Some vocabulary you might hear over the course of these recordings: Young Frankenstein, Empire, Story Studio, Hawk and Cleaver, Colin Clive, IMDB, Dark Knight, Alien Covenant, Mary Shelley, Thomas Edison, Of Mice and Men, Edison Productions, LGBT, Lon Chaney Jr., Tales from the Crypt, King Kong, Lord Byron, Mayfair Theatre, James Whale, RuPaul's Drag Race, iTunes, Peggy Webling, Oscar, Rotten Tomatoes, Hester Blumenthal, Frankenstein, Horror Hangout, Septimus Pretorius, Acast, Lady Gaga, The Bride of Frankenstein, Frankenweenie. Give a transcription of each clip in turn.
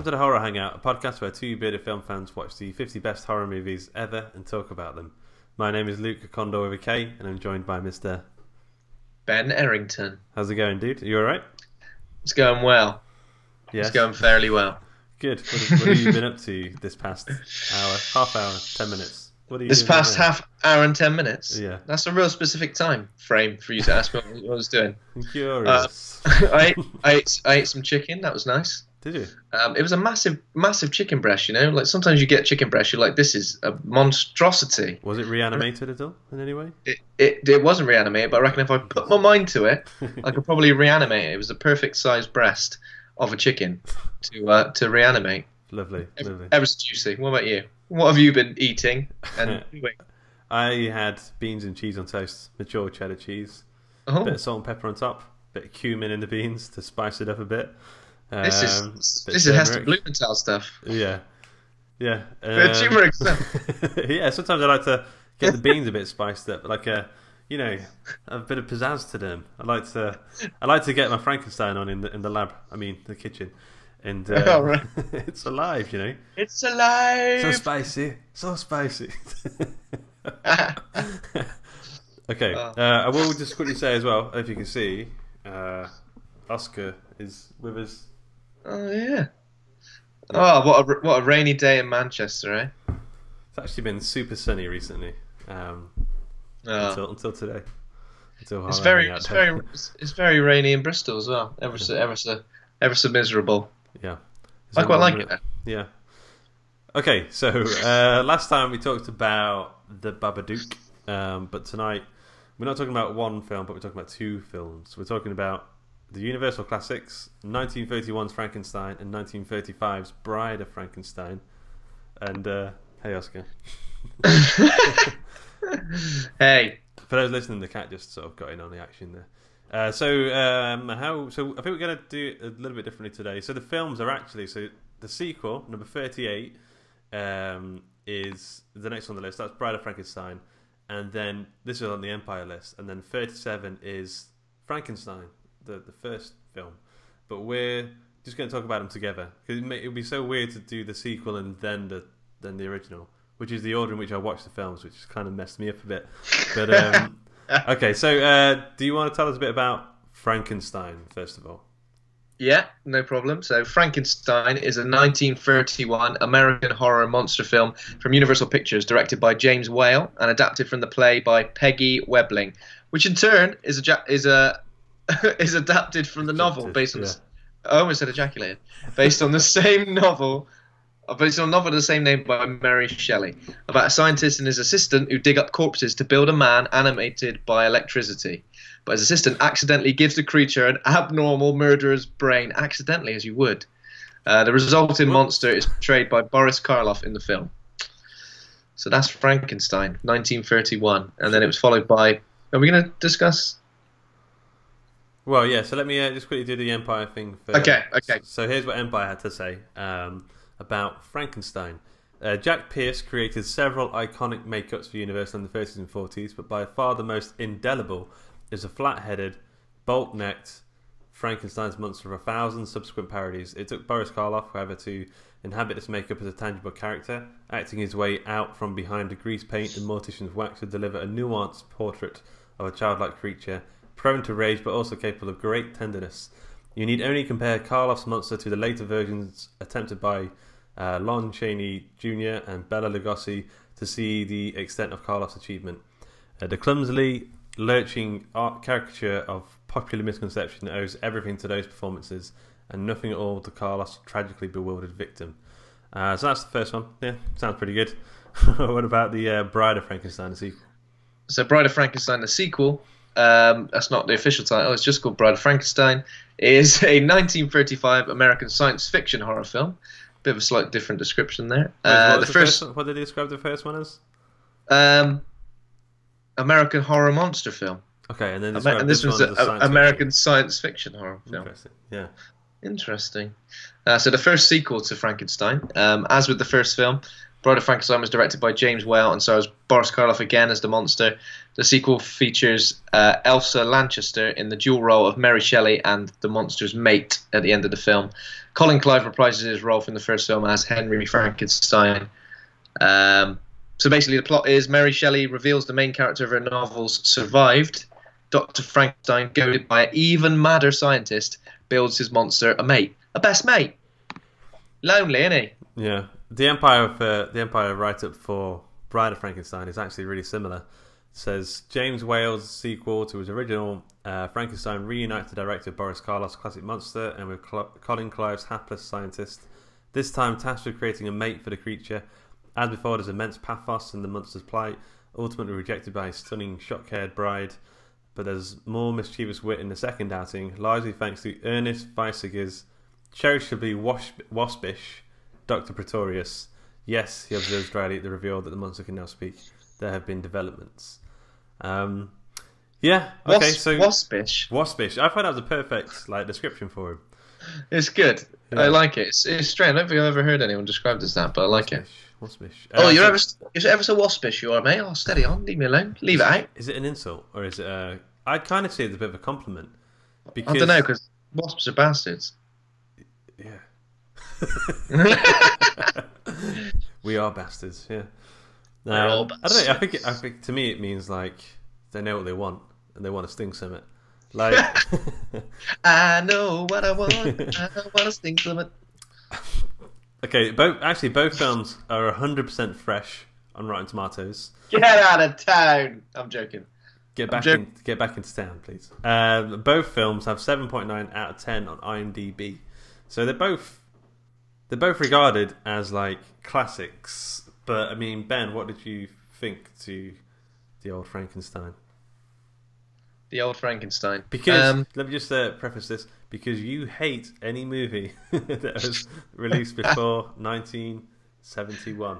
Welcome to the Horror Hangout, a podcast where two bearded film fans watch the 50 best horror movies ever and talk about them. My name is Luke Kondor with a K, and I'm joined by Mr. Ben Errington. How's it going, dude? Are you alright? It's going well. Yes. It's going fairly well. Good. What have you been up to this past hour, half hour, 10 minutes? What are you this past now? Half hour and 10 minutes? Yeah. That's a real specific time frame for you to ask me what I was doing. I'm curious. I ate some chicken. That was nice. Did you? It was a massive chicken breast, you know? Like, sometimes you get chicken breast, you're like, this is a monstrosity. Was it reanimated at all in any way? It wasn't reanimated, but I reckon if I put my mind to it, I could probably reanimate it. It was the perfect size breast of a chicken to reanimate. Lovely, lovely. It was juicy. What about you? What have you been eating and doing? I had beans and cheese on toast, mature cheddar cheese, a bit of salt and pepper on top, a bit of cumin in the beans to spice it up a bit. This is Hester Blumenthal stuff. Yeah, yeah. Turmeric stuff. Yeah, sometimes I like to get the beans a bit spiced up, like you know, a bit of pizzazz to them. I like to get my Frankenstein on in the lab. I mean, the kitchen, and all right. It's alive, you know. It's alive. So spicy, so spicy. Okay, I will just quickly say as well, if you can see, Oscar is with us. Oh, yeah. Oh, what a rainy day in Manchester, eh? It's actually been super sunny recently. Until today. It's very rainy in Bristol as well. Ever so miserable. Yeah. I quite like it there. Yeah. Okay, so last time we talked about the Babadook, but tonight we're not talking about one film, but we're talking about two films. We're talking about the Universal classics, 1931's Frankenstein and 1935's Bride of Frankenstein. And, hey, Oscar. Hey. For those listening, the cat just sort of got in on the action there. So I think we're going to do it a little bit differently today. So the films are actually... So the sequel, number 38, is the next on the list. That's Bride of Frankenstein. And then this is on the Empire list. And then 37 is Frankenstein, the first film, but we're just going to talk about them together because it would be so weird to do the sequel and then the original, which is the order in which I watched the films, which kind of messed me up a bit. But okay, so do you want to tell us a bit about Frankenstein first of all? Yeah, no problem. So Frankenstein is a 1931 American horror monster film from Universal Pictures, directed by James Whale and adapted from the play by Peggy Webling, which in turn is adapted from the novel based on. Yeah. I almost said ejaculated. Based on the same novel, based on a novel of the same name by Mary Shelley, about a scientist and his assistant who dig up corpses to build a man animated by electricity. But his assistant accidentally gives the creature an abnormal murderer's brain, accidentally, as you would. The resulting monster is portrayed by Boris Karloff in the film. So that's Frankenstein, 1931, and then it was followed by. Are we going to discuss? Well, yeah, so let me just quickly do the Empire thing first. Okay. So here's what Empire had to say about Frankenstein. Jack Pierce created several iconic makeups for Universal in the 30s and 40s, but by far the most indelible is a flat-headed, bolt-necked Frankenstein's monster of 1,000 subsequent parodies. It took Boris Karloff, however, to inhabit this makeup as a tangible character, acting his way out from behind the grease paint and mortician's wax to deliver a nuanced portrait of a childlike creature, prone to rage but also capable of great tenderness. You need only compare Karloff's monster to the later versions attempted by Lon Chaney Jr. and Bela Lugosi to see the extent of Karloff's achievement. The clumsily lurching art caricature of popular misconception owes everything to those performances and nothing at all to Karloff's tragically bewildered victim. So that's the first one. Yeah, sounds pretty good. What about the Bride of Frankenstein, the sequel? So Bride of Frankenstein, the sequel... that's not the official title, it's just called Bride of Frankenstein, is a 1935 American science fiction horror film. Bit of a slight different description there. What did they describe the first one as? American horror monster film. Okay, and then this one's American science fiction horror film. Interesting, yeah. Interesting. So the first sequel to Frankenstein, as with the first film, Bride of Frankenstein was directed by James Whale and stars Boris Karloff again as the monster. The sequel features Elsa Lanchester in the dual role of Mary Shelley and the monster's mate at the end of the film. Colin Clive reprises his role from the first film as Henry Frankenstein. So basically the plot is Mary Shelley reveals the main character of her novels survived. Dr. Frankenstein, goaded by an even madder scientist, builds his monster a mate. A best mate. Lonely, isn't he? Yeah. The Empire write-up for Bride of Frankenstein is actually really similar. It says, James Whale's sequel to his original Frankenstein reunites the director Boris Karloff's classic monster and with Colin Clive's hapless scientist. This time tasked with creating a mate for the creature. As before, there's immense pathos in the monster's plight, ultimately rejected by his stunning, shock-haired bride. But there's more mischievous wit in the second outing, largely thanks to Ernest Weisiger's cherishingly waspish Dr. Pretorius. Yes, he observes dryly at the reveal that the monster can now speak. There have been developments. Yeah, okay, so... Waspish. Waspish. I thought that was a perfect description for him. It's good. Yeah. I like it. It's strange. I don't think I've ever heard anyone described as that, but I like it. Waspish. You're ever so waspish you are, mate. Oh, steady on. Leave me alone. Leave it out. Is it an insult? Or is it a... I kind of see it as a bit of a compliment. Because... I don't know, because wasps are bastards. Yeah. We are bastards, yeah. We're all bastards. I don't know. I think to me it means, they know what they want, and they want to sting summit. I know what I want. I don't want to sting summit. Okay, both films are 100% fresh on Rotten Tomatoes. Get out of town! I'm joking. Get back into town, please. Both films have 7.9 out of 10 on IMDb, so they're both regarded as classics. But I mean, Ben, what did you think to The Old Frankenstein? The Old Frankenstein. Because let me just preface this, because you hate any movie that was released before 1971.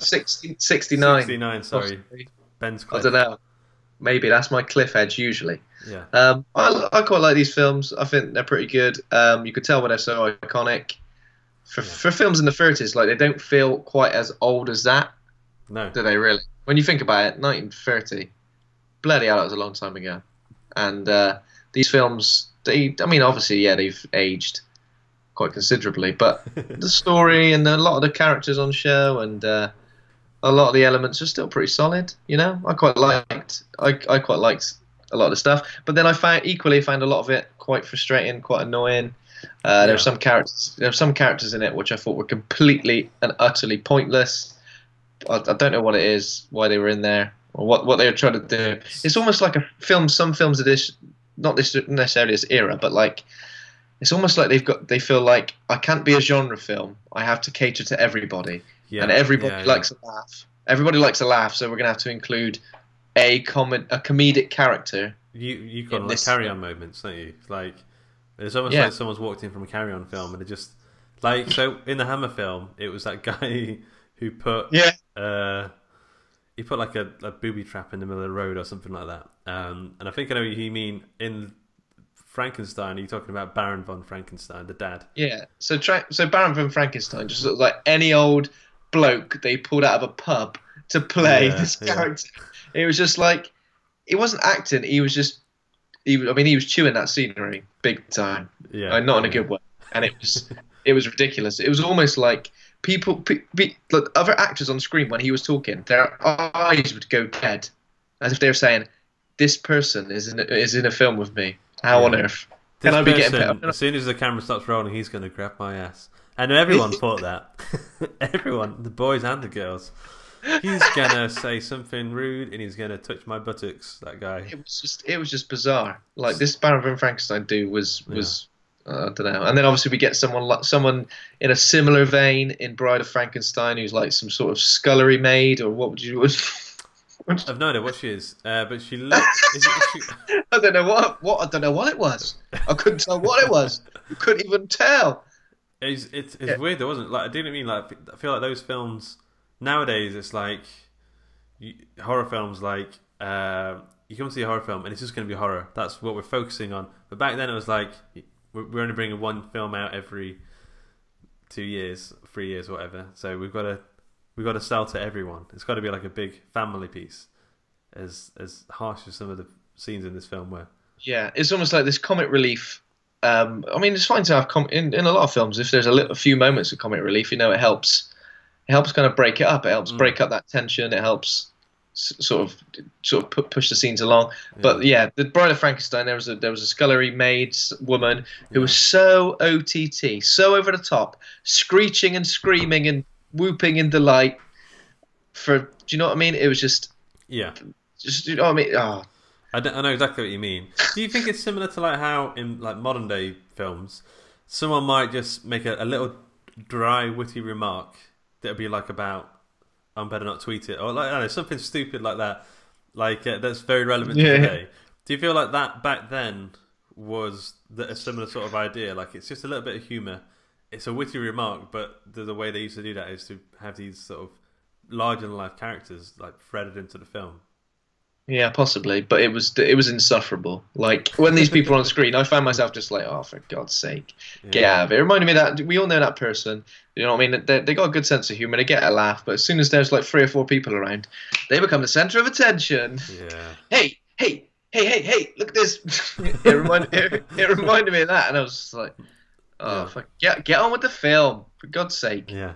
69. 69. Sorry, possibly. Ben's cliff. I don't know. Maybe that's my cliff edge usually. Yeah. I quite like these films. I think they're pretty good. You could tell when they're so iconic. For films in the '30s, they don't feel quite as old as that. No. Do they really? When you think about it, 1930. Bloody hell, that was a long time ago. And these films, obviously, yeah, they've aged quite considerably, but the story and a lot of the characters on show and a lot of the elements are still pretty solid, you know? I quite liked a lot of the stuff, but then I found a lot of it quite frustrating, quite annoying. There were some characters in it which I thought were completely and utterly pointless. I don't know what it is, why they were in there. Or what they were trying to do. It's almost like a film. Some films of this, not this necessarily this era, but it's almost like they feel like I can't be a genre film. I have to cater to everybody, and everybody likes a laugh. Everybody likes a laugh, so we're gonna have to include a comedic character. You got Carry On moments, don't you? It's almost like someone's walked in from a Carry On film, and it just so in the Hammer film, it was that guy who put He put a booby trap in the middle of the road or something like that. And I think I know what you mean. In Frankenstein, are you talking about Baron von Frankenstein, the dad? Yeah. So Baron von Frankenstein just looks like any old bloke they pulled out of a pub to play this character. Yeah. It was just he wasn't acting. He was just, he was chewing that scenery big time. Yeah. Not in a good way. And it was ridiculous. It was almost like. People, other actors on screen, when he was talking, their eyes would go dead, as if they were saying, "This person is in a film with me. How on earth can I be getting pet up?" As soon as the camera stops rolling, he's going to grab my ass. And everyone thought that. Everyone, the boys and the girls. He's gonna say something rude, and he's gonna touch my buttocks. That guy. It was just bizarre. This Baron von Frankenstein dude was. I don't know. And then obviously we get someone in a similar vein in Bride of Frankenstein who's some sort of scullery maid or what would you... I've no idea what she is, but she looks... I don't know what I don't know what it was. I couldn't tell what it was. You couldn't even tell. It's weird, though, wasn't it? I didn't mean I feel like those films nowadays it's horror films you come to see a horror film and it's just going to be horror. That's what we're focusing on. But back then it was we're only bringing one film out every 2 years, 3 years, whatever. So we've got to sell to everyone. It's got to be a big family piece, as harsh as some of the scenes in this film were. Yeah, it's almost like this comic relief I mean, it's fine to have in a lot of films. If there's a few moments of comic relief, you know, it helps. It helps kind of break it up. It helps break up that tension. It helps sort of push the scenes along. Yeah. But yeah, The Bride of Frankenstein. There was a scullery maid woman who was so OTT, so over the top, screeching and screaming and whooping in delight. For do you know what I mean? It was just you know what I mean? Oh. I know exactly what you mean. Do you think it's similar to like how in like modern day films, someone might just make a little dry, witty remark that'd be like about, "I'm better not tweet it," or like I don't know, something stupid like that, like that's very relevant today. Do you feel like that back then was a similar sort of idea? Like it's just a little bit of humour, it's a witty remark, but the way they used to do that is to have these sort of larger-than-life characters like threaded into the film. Yeah, possibly, but it was insufferable. Like when these people are on screen, I found myself just like, oh, for God's sake, get out of it. It reminded me that we all know that person. You know what I mean? They got a good sense of humour. They get a laugh, but as soon as there's like 3 or 4 people around, they become the centre of attention. Yeah. Hey, hey, hey, hey, hey! Look at this. it reminded me of that, and I was just like, oh, fuck, get on with the film, for God's sake. Yeah.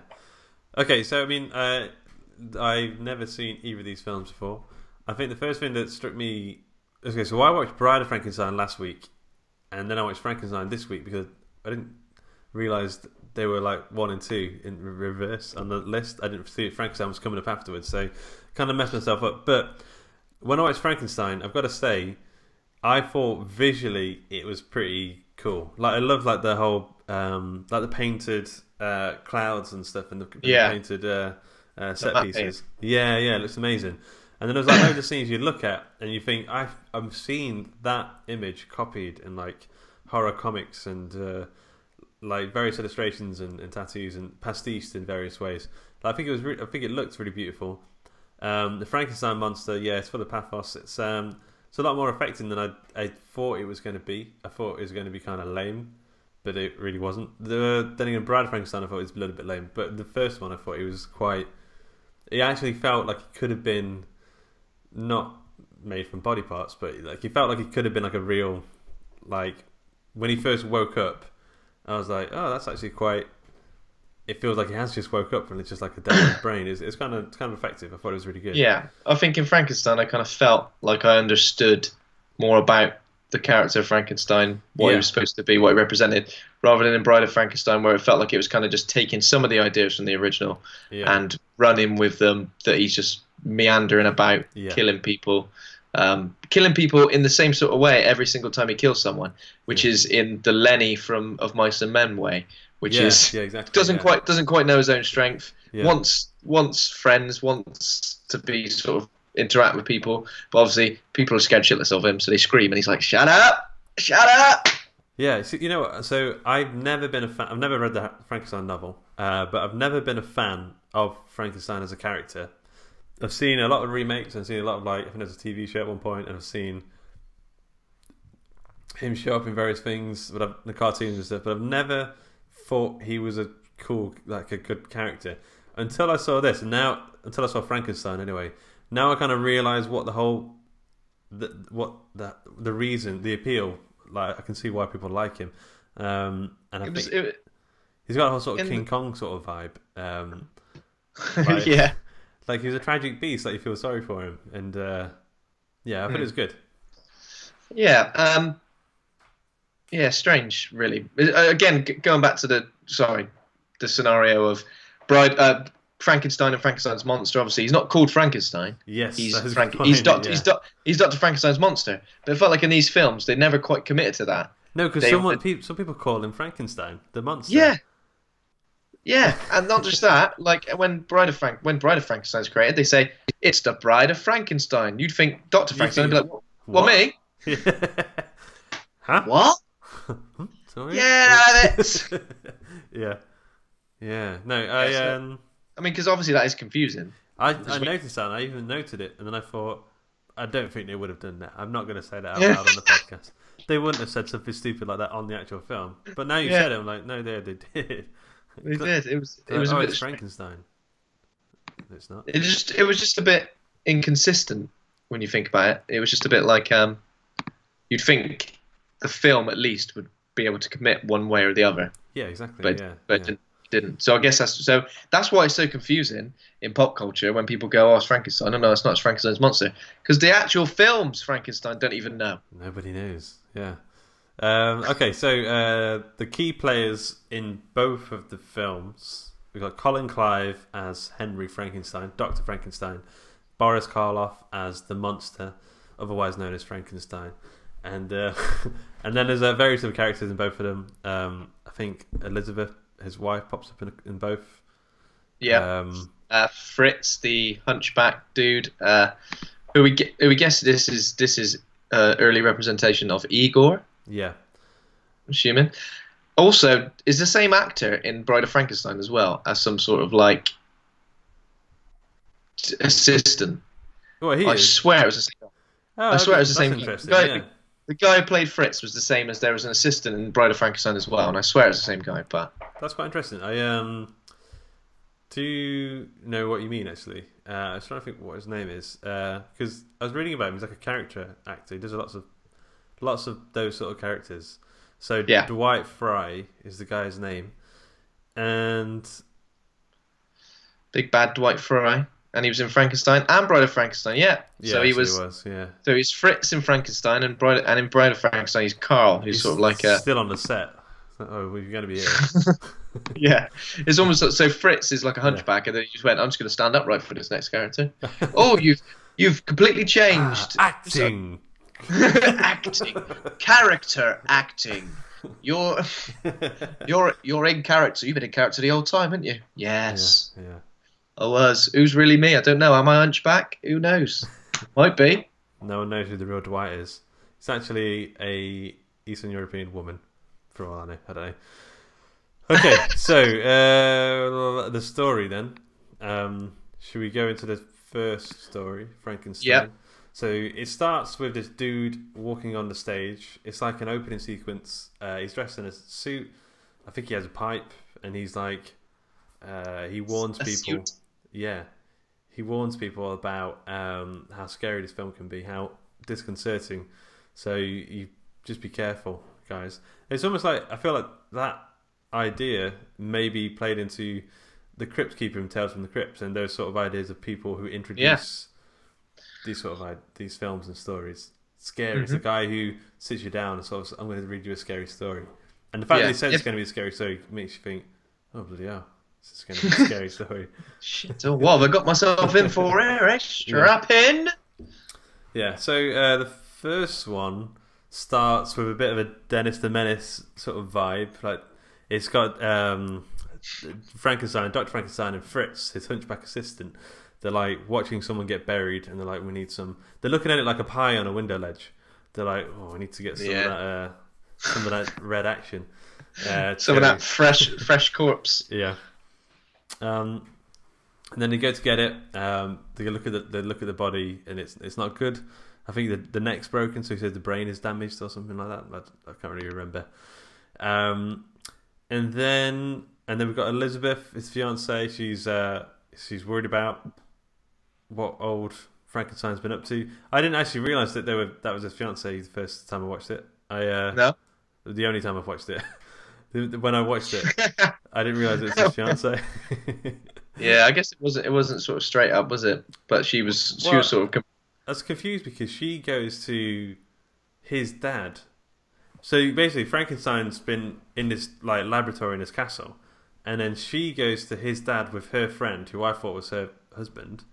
Okay, so I mean, I've never seen either of these films before. I think the first thing that struck me... Okay, so I watched Bride of Frankenstein last week, and then I watched Frankenstein this week because I didn't realise they were like 1 and 2 in reverse on the list. I didn't see Frankenstein was coming up afterwards, so kind of messed myself up. But when I watched Frankenstein, I've got to say, I thought visually it was pretty cool. Like I love like the whole... like the painted clouds and stuff and the painted set pieces. Yeah, yeah, it looks amazing. And then there's like loads of scenes you look at and you think, I've seen that image copied in like horror comics and like various illustrations and tattoos and pastiche in various ways. Like, I think it was I think it looked really beautiful. The Frankenstein monster, yeah, it's full of pathos. It's a lot more affecting than I thought it was going to be. I thought it was going to be kind of lame, but it really wasn't. Then again, Bride of Frankenstein I thought it was a little bit lame, but the first one I thought it was quite. It actually felt like it could have been. Not made from body parts, but like he felt like it could have been like a real, like when he first woke up, I was like, oh, that's actually quite. It feels like he has just woke up and it's just like a dead brain. It's kind of effective. I thought it was really good. Yeah, I think in Frankenstein, I kind of felt like I understood more about the character of Frankenstein, what he was supposed to be, what he represented, rather than in Bride of Frankenstein, where it felt like it was kind of just taking some of the ideas from the original and running with them. That he's just meandering about killing people in the same sort of way every single time he kills someone, which is in the Lenny from Of Mice and Men way, which is exactly, doesn't quite know his own strength, wants friends, wants to be sort of interact with people, but obviously people are scared shitless of him, so they scream and he's like, shut up. Yeah, so, you know, so I've never been a fan. I've never read the Frankenstein novel, but I've never been a fan of Frankenstein as a character. I've seen a lot of remakes. I've seen a lot of, like, I think there's a TV show at one point, and I've seen him show up in various things, but the cartoons and stuff. But I've never thought he was a cool, like, a good character until I saw this. And now, until I saw Frankenstein, anyway. Now I kind of realise what the whole, the reason, the appeal. Like, I can see why people like him. And I think he's got a whole sort of King Kong sort of vibe. Like, yeah. Like, he was a tragic beast, like you feel sorry for him. And, yeah, I thought it was good. Yeah. Yeah, strange, really. Again, going back to the scenario of Frankenstein and Frankenstein's monster. Obviously, he's not called Frankenstein. Yes. He's Dr. Frankenstein's monster. But it felt like in these films, they never quite committed to that. No, because some people call him Frankenstein, the monster. Yeah. Yeah, and not just that. Like when Bride of Frankenstein's created, they say it's the Bride of Frankenstein. You'd think Dr. Frankenstein would be like, "What? Me? Huh? What? Sorry. Yeah, that's it." Yeah. No, I mean, because obviously that is confusing. I noticed that. And I even noted it, and then I thought, I don't think they would have done that. I'm not going to say that out loud on the podcast. They wouldn't have said something stupid like that on the actual film. But now you said it, I'm like, no, they did. It did. It was a bit Frankenstein. It's not. It was just a bit inconsistent when you think about it. It was just a bit like you'd think the film at least would be able to commit one way or the other. Yeah, exactly. But didn't. So I guess that's why it's so confusing in pop culture when people go, "Oh, it's Frankenstein." No, it's not. It's Frankenstein's monster, because the actual films Frankenstein don't even know. Nobody knows. Yeah. Okay, so the key players in both of the films, we've got Colin Clive as Henry Frankenstein, Dr. Frankenstein, Boris Karloff as the monster, otherwise known as Frankenstein, and then there's various other characters in both of them. I think Elizabeth, his wife, pops up in both. Yeah. Fritz, the hunchback dude, who we guess this is early representation of Igor. Yeah, I'm assuming. Also, is the same actor in Bride of Frankenstein as well as some sort of like assistant? Well, I swear it was the same. Oh, I swear it was the same. The guy who played Fritz was the same as there was an assistant in Bride of Frankenstein as well, and I swear it was the same guy. But that's quite interesting. I do know what you mean actually. I was trying to think what his name is because I was reading about him. He's like a character actor. He does lots of those sort of characters. So yeah. Dwight Frye is the guy's name, and big bad Dwight Frye, and he was in Frankenstein and Bride of Frankenstein. Yeah so he was. Yeah. So he's Fritz in Frankenstein, and in Bride of Frankenstein he's Carl, who's sort of like still on the set. Oh, we're going to be here. Yeah, it's almost like, so Fritz is like a hunchback, and then he just went, "I'm just going to stand upright for this next character." Oh, you've completely changed acting. So, acting, character acting. You're in character. You've been in character the whole time, haven't you? Yes. Yeah. I was. Who's really me? I don't know. Am I hunchback? Who knows? Might be. No one knows who the real Dwight is. It's actually a Eastern European woman, for all I know. I don't know. Okay, so the story then. Should we go into the first story, Frankenstein? Yeah. So it starts with this dude walking on the stage. It's like an opening sequence. He's dressed in a suit. I think he has a pipe, and he's like, he warns people. Suit. Yeah, he warns people about how scary this film can be, how disconcerting. So you just be careful, guys. It's almost like I feel like that idea maybe played into the Crypt Keeper and Tales from the Crypt, and those sort of ideas of people who introduce. Yeah. These sort of like these films and stories. Scary. Mm-hmm. It's the guy who sits you down and sort of, "I'm going to read you a scary story," and the fact that he says it's going to be a scary story makes you think, "Oh bloody hell, this is going to be a scary story." Shit! Oh, what have I got myself in for here? Eh? Strap in. Yeah. So the first one starts with a bit of a Dennis the Menace sort of vibe. Like it's got Frankenstein, Dr. Frankenstein, and Fritz, his hunchback assistant. They're like watching someone get buried, and they're like, "We need some." They're looking at it like a pie on a window ledge. They're like, "Oh, we need to get some of that, some of that red action, some of that fresh corpse." Yeah. And then they go to get it. They look at the body, and it's not good. I think the neck's broken, so he says the brain is damaged or something like that. I can't really remember. And then we've got Elizabeth, his fiancée. She's worried about what old Frankenstein's been up to. I didn't actually realise that that was his fiancée the first time I watched it. The only time I've watched it. When I watched it, I didn't realise it was his fiancée. Yeah, I guess it wasn't sort of straight up, was it? But she was sort of. I was confused because she goes to his dad. So basically, Frankenstein's been in this like laboratory in his castle. And then she goes to his dad with her friend, who I thought was her husband,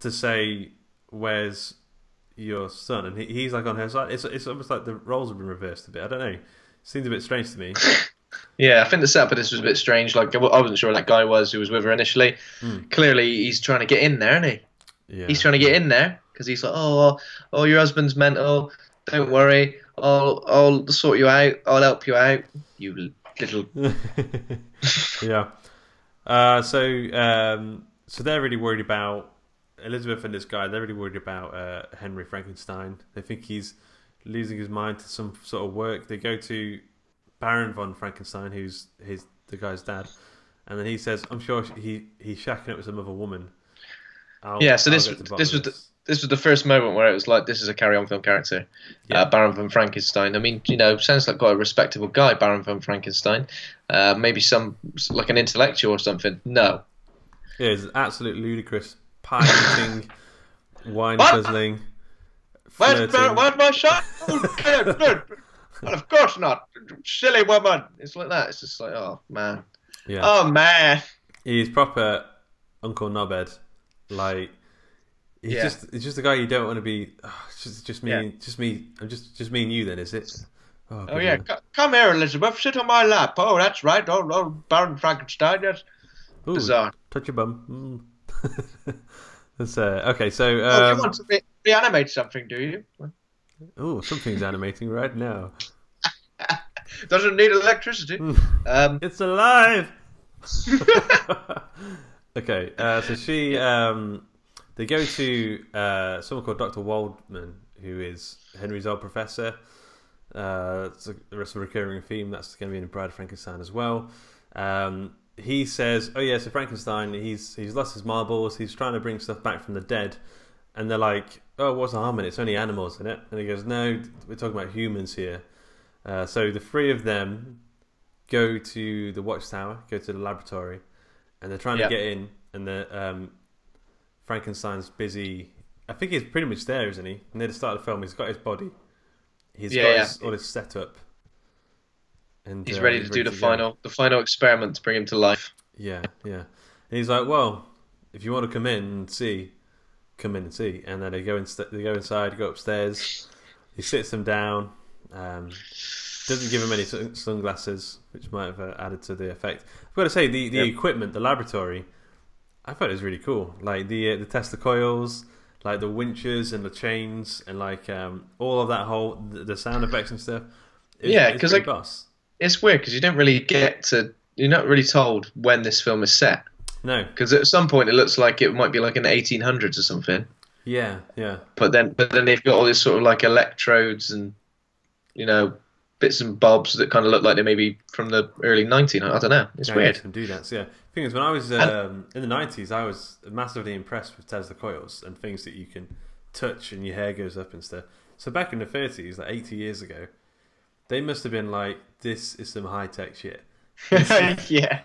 to say, "Where's your son?" And he's like on her side. It's almost like the roles have been reversed a bit. I don't know. It seems a bit strange to me. Yeah, I think the setup of this was a bit strange. Like I wasn't sure that guy was who was with her initially. Mm. Clearly, he's trying to get in there, isn't he? Yeah. He's trying to get in there because he's like, "Oh, your husband's mental. Don't worry. I'll sort you out. I'll help you out. You." Little. Yeah. So they're really worried about Elizabeth and this guy. They're really worried about Henry Frankenstein. They think he's losing his mind to some sort of work. They go to Baron von Frankenstein, who's the guy's dad, and then he says, "I'm sure he's shacking up with some other woman." So this was the this was the first moment where it was like, this is a carry-on film character, Baron von Frankenstein. I mean, you know, sounds like quite a respectable guy, Baron von Frankenstein. Maybe some, like an intellectual or something. No. Yeah, it's an absolute ludicrous pie-eating, wine-guzzling. Where's my shot? Well, of course not. Silly woman. It's like that. It's just like, oh, man. Yeah. Oh, man. He's proper Uncle Knobhead. Like, he's just a guy you don't want to be. Oh, just me and you then, is it? Oh, yeah. Come here, Elizabeth. Sit on my lap. Oh, that's right. Oh, Baron Frankenstein. Yes. Ooh, bizarre. Touch your bum. Mm. That's okay. So you want to reanimate something, do you? Oh, something's animating right now. Doesn't need electricity. It's alive. Okay, so she they go to someone called Dr. Waldman, who is Henry's old professor. It's the rest of a recurring theme that's going to be in The Bride of Frankenstein as well. He says, "Oh yeah, so Frankenstein, he's lost his marbles. He's trying to bring stuff back from the dead." And they're like, "Oh, what's the harm in it? It's only animals, isn't it?" And he goes, "No, we're talking about humans here." So the three of them go to the watchtower, go to the laboratory, and they're trying to get in. And Frankenstein's busy. I think he's pretty much there, isn't he? Near the start of the film, he's got his body. He's got his, all his setup. And he's ready to do the final experiment to bring him to life. Yeah, yeah. And he's like, "Well, if you want to come in and see, come in and see." And then they go inside, go upstairs. He sits them down. Doesn't give him any sunglasses, which might have added to the effect. I've got to say, the equipment, the laboratory, I thought it was really cool. Like the Tesla coils, like the winches and the chains, and like all of that whole the sound effects and stuff. Because like, it's weird because you don't really get to. You're not really told when this film is set. No, because at some point it looks like it might be like in the 1800s or something. Yeah, yeah. But then they've got all this sort of like electrodes and, you know, bits and bobs that kind of look like they may be from the early 1900s. I don't know. It's weird. Some doodads, yeah. The thing is, when I was in the 90s, I was massively impressed with Tesla coils and things that you can touch and your hair goes up and stuff. So back in the 30s, like 80 years ago, they must have been like, this is some high-tech shit. Yeah.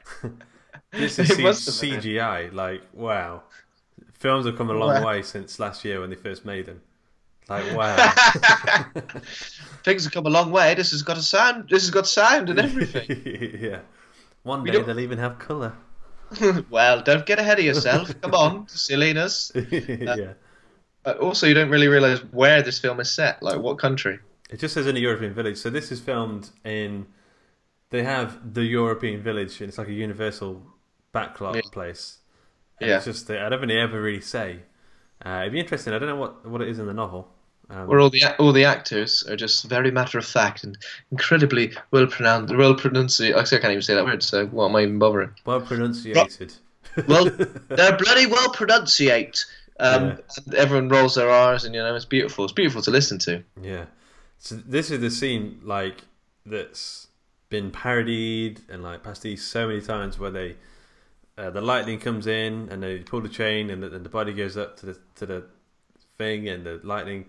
This is CGI. Like, wow. Films have come a long way since last year when they first made them. Like, wow. Things have come a long way. This has got a sound. This has got sound and everything. Yeah. One day they'll even have colour. Well, don't get ahead of yourself. Come on, silliness. Yeah. But also, you don't really realise where this film is set. Like, what country? It just says in a European village. So this is filmed in. They have the European village, and it's like a Universal backlot place. And it's just I don't think they ever really say. It'd be interesting. I don't know what it is in the novel. Where all the actors are just very matter of fact and incredibly well pronounced. I can't even say that word. So what am I even bothering? Well pronunciated. Well, they're bloody well pronunciate. And everyone rolls their R's, and you know it's beautiful. It's beautiful to listen to. Yeah. So this is the scene like that's been parodied and like pastiche so many times where they. The lightning comes in, and they pull the chain, and the body goes up to the thing, and the lightning,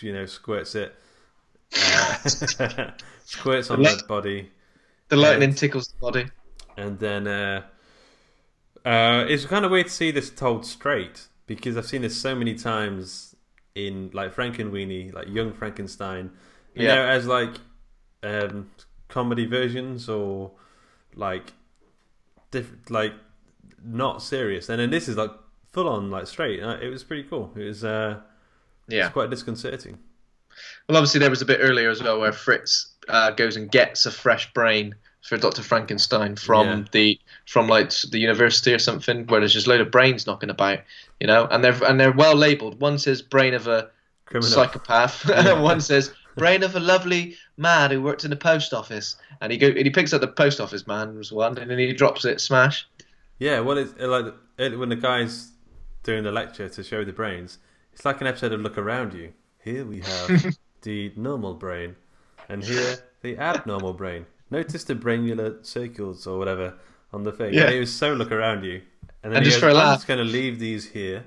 you know, squirts it, squirts on the body. The lightning tickles the body, and then it's kind of weird to see this told straight because I've seen this so many times in like Frankenweenie, like Young Frankenstein, you know, as like comedy versions or like different like. Not serious, and then this is like full on, like straight. It was pretty cool. It was, it's quite disconcerting. Well, obviously there was a bit earlier as well where Fritz goes and gets a fresh brain for Dr. Frankenstein from like the university or something, where there's just a load of brains knocking about, you know, and they're well labelled. One says brain of a criminal psychopath, and one says brain of a lovely man who worked in the post office, and he picks up the post office man's one, and then he drops it, smash. Yeah, well, it's like when the guy's doing the lecture to show the brains, it's like an episode of Look Around You. Here we have the normal brain, and here the abnormal brain. Notice the branular circles or whatever on the thing. Yeah. It was so Look Around You. And then he goes, I'm just going to leave these here,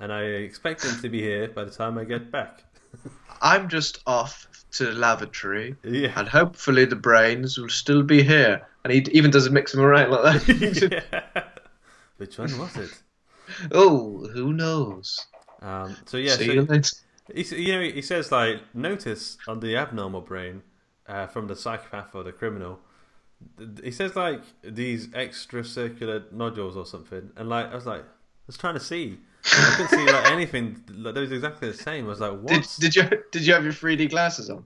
and I expect him to be here by the time I get back. I'm just off to the lavatory, yeah, and hopefully the brains will still be here. And he even doesn't mix them around like that. Yeah. Which one was it? Oh, who knows? So yeah, he says, like, notice on the abnormal brain from the psychopath or the criminal, he says, like, these extra circular nodules or something, and like I was trying to see. I couldn't see like anything. Like, that was exactly the same. I was like, what? Did you have your 3D glasses on?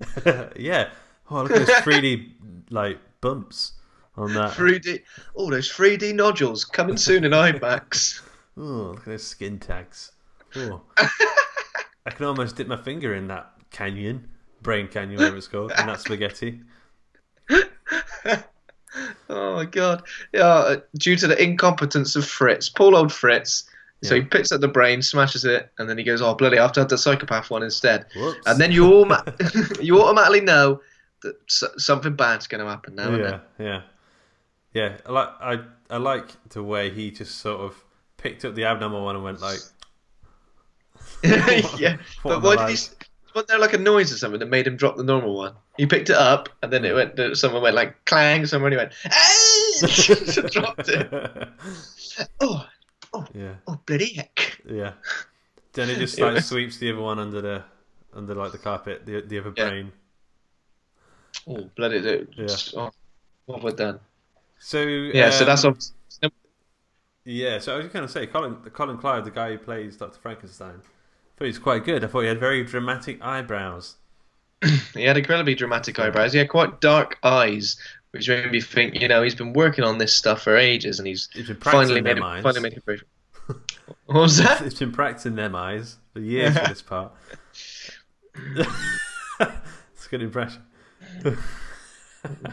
Yeah. Oh, look at those 3D like bumps on that. 3D. Oh, those 3D nodules coming soon in IMAX. Oh, look at those skin tags. Oh. I can almost dip my finger in that canyon, brain canyon, whatever it's called, and that spaghetti. Oh my god! Yeah, due to the incompetence of Fritz, poor old Fritz. Yeah. So he picks up the brain, smashes it, and then he goes, "Oh bloody! I have to have the psychopath one instead." Whoops. And then you you automatically know that something bad's going to happen now. Yeah, yeah. I like the way he just sort of picked up the abnormal one and went like, "Yeah." But why did he? Wasn't there like a noise or something that made him drop the normal one? He picked it up, and then it went. Someone went like clang. Someone went, "Ah!" dropped it. Oh. Oh, yeah. Oh, bloody heck. Yeah. Then it just like sweeps the other one under the like the carpet, the other brain. Oh, bloody dude. Yeah. Oh, what have I done? So yeah, so that's obviously... Yeah, so I was gonna say Colin Clive, the guy who plays Dr. Frankenstein, I thought he was quite good. I thought he had very dramatic eyebrows. He had incredibly dramatic eyebrows. He had quite dark eyes, which made me think, you know, he's been working on this stuff for ages, and he's been practicing their eyes. Finally made it brief. What was that? It's been practicing their eyes for years for this part. It's a good impression.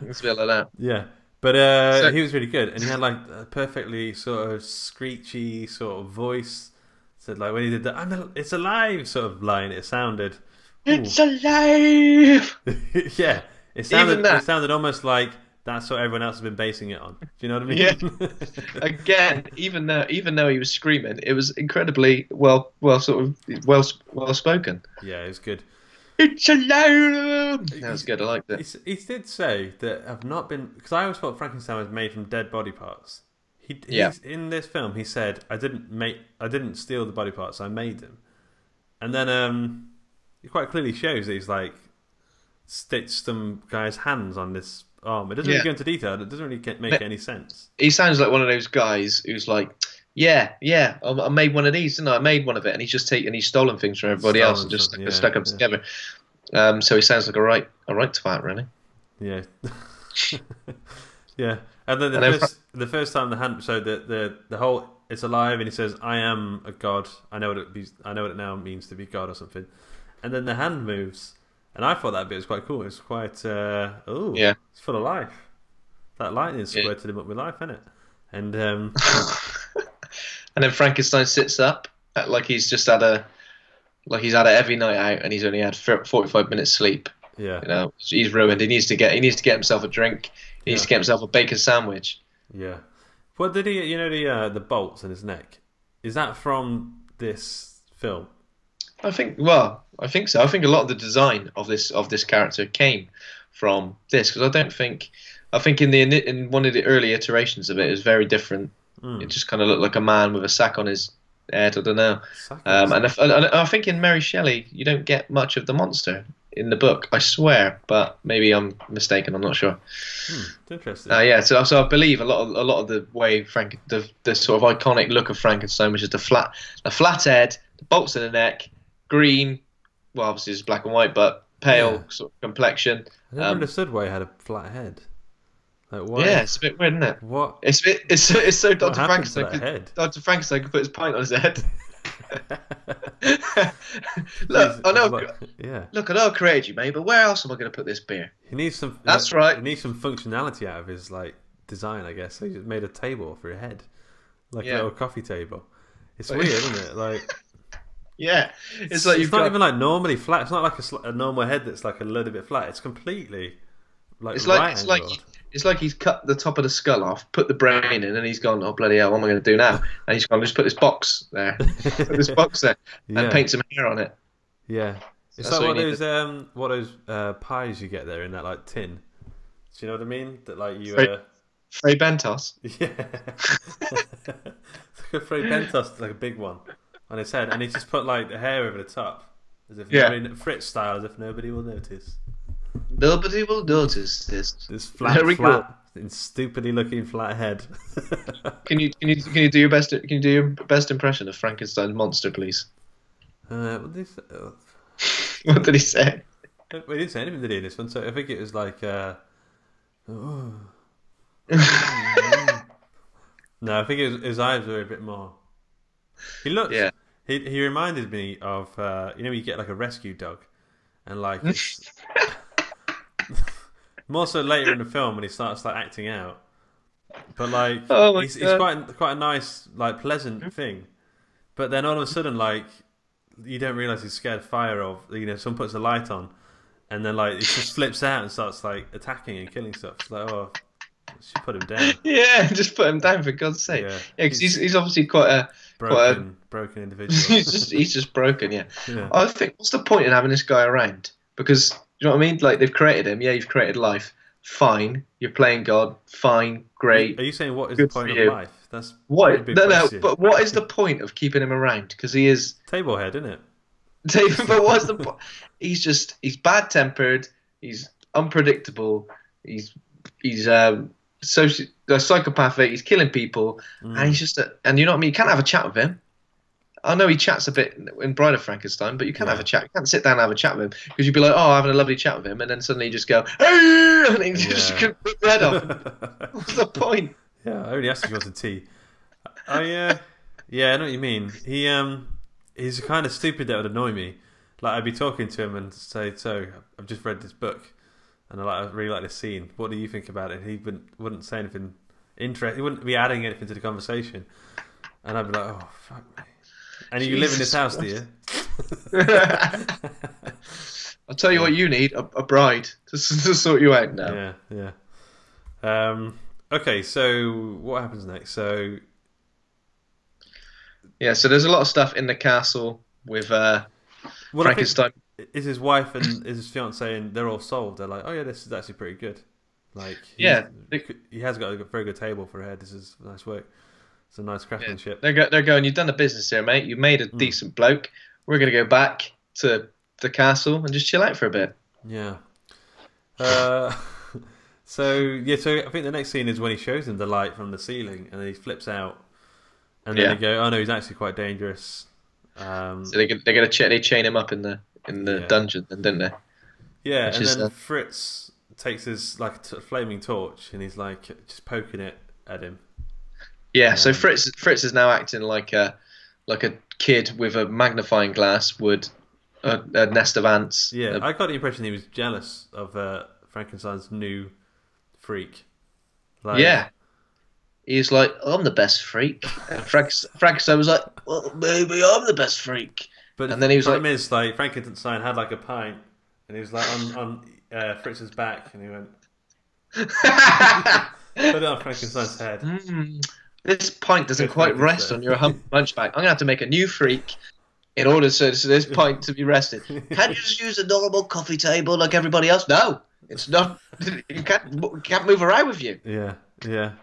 It's a bit like that. Yeah, but he was really good, and he had like a perfectly sort of screechy sort of voice. Said like when he did that, it's alive sort of line. It sounded. Ooh. It's alive. Yeah, it sounded. Even that. It sounded almost like that's what everyone else has been basing it on. Do you know what I mean? Yeah. Again, even though he was screaming, it was incredibly well spoken. Yeah, it was good. It's alive. That was good. I liked it. He did say that I've not been, because I always thought Frankenstein was made from dead body parts. In this film, he said, I didn't steal the body parts. I made them." And then it quite clearly shows that he's like stitched some guy's hands on this arm. It doesn't really go into detail. It doesn't really make any sense. He sounds like one of those guys who's like, "Yeah, I made one of these, didn't I? I made one of it." And he's just he's stolen things from everybody else and just stuck them together. So he sounds like a right twat, really. Yeah. Yeah. And then the first time the hand, so the whole it's alive, and he says, "I am a god. I know what it now means to be god," or something. And then the hand moves, and I thought that bit was quite cool. It's quite it's full of life. That lightning squirted him up with life, isn't it? And and then Frankenstein sits up like he's just had a heavy night out, and he's only had 45 minutes sleep. Yeah, you know, he's ruined. He needs to get himself a drink. He needs to get himself a bacon sandwich. Yeah. What did he? You know, the bolts in his neck. Is that from this film? I think. Well, I think so. I think a lot of the design of this character came from this, because I think in one of the early iterations of it, it was very different. Mm. It just kind of looked like a man with a sack on his head. I don't know. And I think in Mary Shelley, you don't get much of the monster in the book, I swear, but maybe I'm mistaken. I'm not sure. Interesting. Yeah, so I believe a lot of the way the sort of iconic look of Frankenstein, which is the flat head, the bolts in the neck, green. Well, obviously it's black and white, but pale sort of complexion. I never understood why he had a flat head. Like, why? Yeah, it's a bit weird, isn't it? What? It's so Dr. Frankenstein. Dr. Frankenstein could put his pint on his head. Look, I know. Look, I know I created you, mate, but where else am I going to put this beer? He needs some. That's right. He needs some functionality out of his design, I guess. So he just made a table for your head, a little coffee table. It's weird, isn't it? Like, yeah, it's not even normally flat. It's not like a normal head that's like a little bit flat. It's completely like it's right angled. It's like he's cut the top of the skull off, put the brain in, and he's gone, oh, bloody hell, what am I going to do now? And he's gone, just put this box there. And paint some hair on it. Yeah. It's like what those pies you get there in that, like, tin. Do you know what I mean? That, like, you... Frey Bentos? Yeah. It's like a Frey Bentos, like a big one, on his head. And he just put, like, the hair over the top. As if, Fritz style, as if nobody will notice. Nobody will notice this. This flat and stupidly looking flat head. Can you do your best? Can you do your best impression of Frankenstein's monster, please? What did he say? What did he say? He didn't say anything, did he, in this one? So I think it was like, no, I think his eyes were a bit more. He looked. Yeah. He reminded me of you get like a rescue dog, and like. More so later in the film when he starts like acting out, but like it's quite a nice, like, pleasant thing. But then all of a sudden, like, you don't realise he's scared fire of, you know, someone puts a light on, and then like it just flips out and starts like attacking and killing stuff. It's like, oh, she put him down. Yeah, just put him down for God's sake. Yeah, because he's obviously quite a broken individual. he's just broken. Yeah. I think, what's the point in having this guy around? Because, you know what I mean? Like, they've created him. Yeah, you've created life. Fine. You're playing God. Fine. Great. Are you saying what is the point of life? That's what? No. But what is the point of keeping him around? Because he is tablehead, isn't it? But what's the point? He's bad tempered. He's unpredictable. He's psychopathic. He's killing people, and he's just and you know what I mean? You can't have a chat with him. I know he chats a bit in Bride of Frankenstein, but you can't have a chat. You can't sit down and have a chat with him, because you'd be like, oh, I'm having a lovely chat with him, and then suddenly you just go, hey! And he just couldn't put his head off. What's the point? Yeah, I only asked if you wanted tea. Yeah, I know what you mean. He's the kind of stupid that would annoy me. Like, I'd be talking to him and say, so, I've just read this book, and I really like this scene. What do you think about it? And he wouldn't say anything interesting. He wouldn't be adding anything to the conversation. And I'd be like, oh, fuck me. And you live in this house, do you? I'll tell you what you need, a bride to sort you out now. Yeah. Okay, so what happens next? So there's a lot of stuff in the castle with Frankenstein. Is his wife and is his fiance, and they're all sold. They're like, oh yeah, this is actually pretty good. Like, he has got a very good table for her. This is nice work. It's a nice craftsmanship. Yeah. They're going, you've done the business here, mate. You've made a decent bloke. We're going to go back to the castle and just chill out for a bit. Yeah. So I think the next scene is when he shows him the light from the ceiling, and then he flips out. And then they go, oh no, he's actually quite dangerous. So they chain him up in the dungeon, don't they? Yeah, and then Fritz takes his like flaming torch, and he's like just poking it at him. Yeah, so Fritz is now acting like a kid with a magnifying glass would a nest of ants. Yeah, I got the impression he was jealous of Frankenstein's new freak. Like, he's like, I'm the best freak. And Frankenstein was like, well, maybe I'm the best freak. But and then he was like, Frankenstein had like a pint, and he was like on Fritz's back, and he went, put it on Frankenstein's head. This pint doesn't quite rest on your hunchback. I'm going to have to make a new freak in order so this pint to be rested. Can you just use a normal coffee table like everybody else? No, it's not. You can't move around with you. Yeah.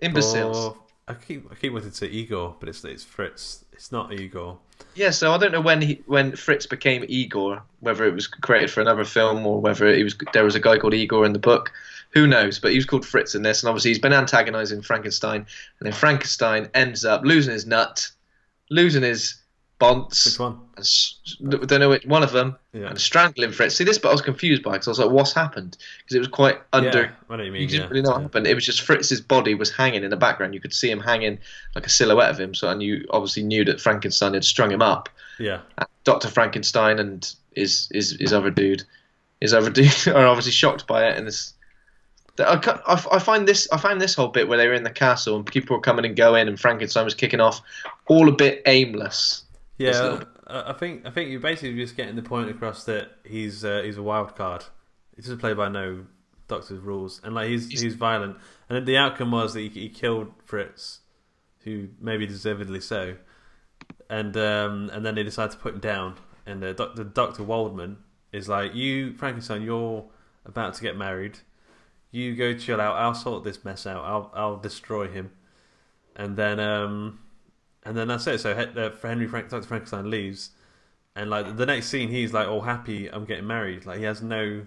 Imbeciles. Or, I keep wanting to say Igor, but it's Fritz. It's not Igor. Yeah, so I don't know when Fritz became Igor, whether it was created for another film or whether there was a guy called Igor in the book. Who knows? But he was called Fritz in this, and obviously he's been antagonising Frankenstein, and then Frankenstein ends up losing his nut, losing his bonds. Which one? I don't know which one of them. Yeah. And strangling Fritz. See, this bit I was confused by, because I was like, "What's happened?" Because it was quite under. Yeah, what do you mean? You didn't really know what happened. It was just Fritz's body was hanging in the background. You could see him hanging, like a silhouette of him. So, and you obviously knew that Frankenstein had strung him up. Yeah. And Dr. Frankenstein and his other dude, are obviously shocked by it, and this. I find this whole bit where they were in the castle and people were coming and going and Frankenstein was kicking off, all a bit aimless. Yeah, I think you're basically just getting the point across that he's a wild card. He doesn't play by no stuck to his rules, and like he's violent, and the outcome was that he killed Fritz, who maybe deservedly so, and then they decide to put him down, and Dr. Waldman is like, "You Frankenstein, you're about to get married. You go chill out. I'll sort this mess out. I'll destroy him," and then that's it. So Dr. Frankenstein leaves. And like the next scene, he's like all happy. I'm getting married. Like he has no,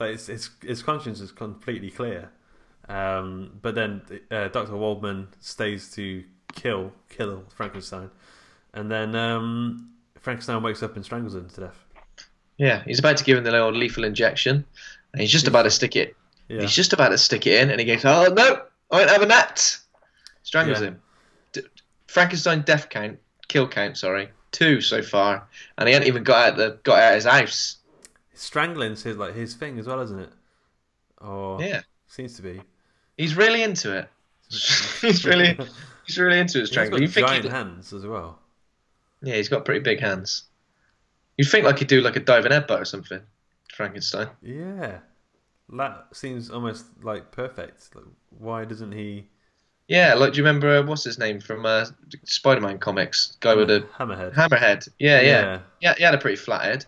like his conscience is completely clear. But then Dr. Waldman stays to kill Frankenstein, and then Frankenstein wakes up and strangles him to death. Yeah, he's about to give him the old lethal injection, and he's just about to stick it. Yeah. He's just about to stick it in, and he goes, "Oh no, I won't have a gnat." Strangles him. Frankenstein death count, kill count. Sorry. 2 so far, and he hadn't even got out of his house. Strangling's his thing as well, isn't it? Oh yeah, seems to be. He's really into it. he's really into his strangling. He's got giant hands as well. Yeah, he's got pretty big hands. You'd think like he'd do like a diving headbutt or something, Frankenstein. Yeah, that seems almost like perfect. Like, why doesn't he? Yeah, like, do you remember, what's his name from Spider-Man comics? Guy with a... Hammerhead. Hammerhead, yeah. Yeah, he had a pretty flat head.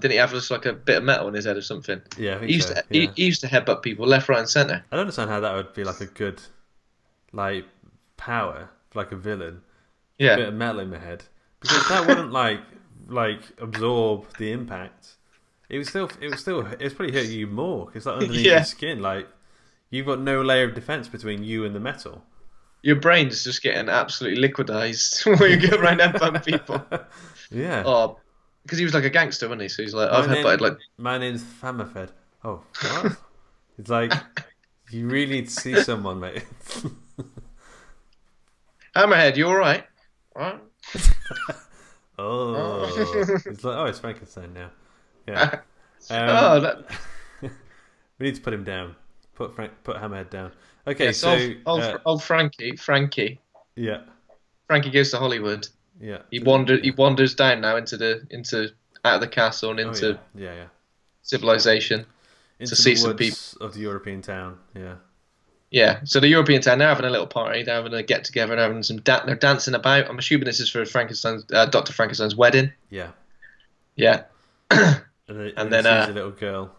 Didn't he have just like a bit of metal in his head or something? Yeah, I think he used to headbutt people left, right and centre. I don't understand how that would be like a good, like, power, like a villain. Yeah. A bit of metal in the head. Because that wouldn't, like absorb the impact. It would probably hurt you more, because like, underneath your skin, like... You've got no layer of defense between you and the metal. Your brain's just getting absolutely liquidized when you go around headbutting people. Yeah. Oh, because he was like a gangster, wasn't he? So he's like, I've headbutted like... My name's Famafed. Oh, what? It's like, you really need to see someone, mate. Hammerhead, you all right? All right? Oh. It's like, oh, it's Frankenstein now. Yeah. Oh, that... We need to put him down. Put Hammerhead down. Okay, yes, so old Frankie. Yeah. Frankie goes to Hollywood. Yeah. He wanders down now out of the castle and into civilization into to see some people of the European town. Yeah. Yeah. So the European town, they're having a little party, they're having a get together, they're having some they're dancing about. I'm assuming this is for Frankenstein's Dr. Frankenstein's wedding. Yeah. Yeah. and then a little girl.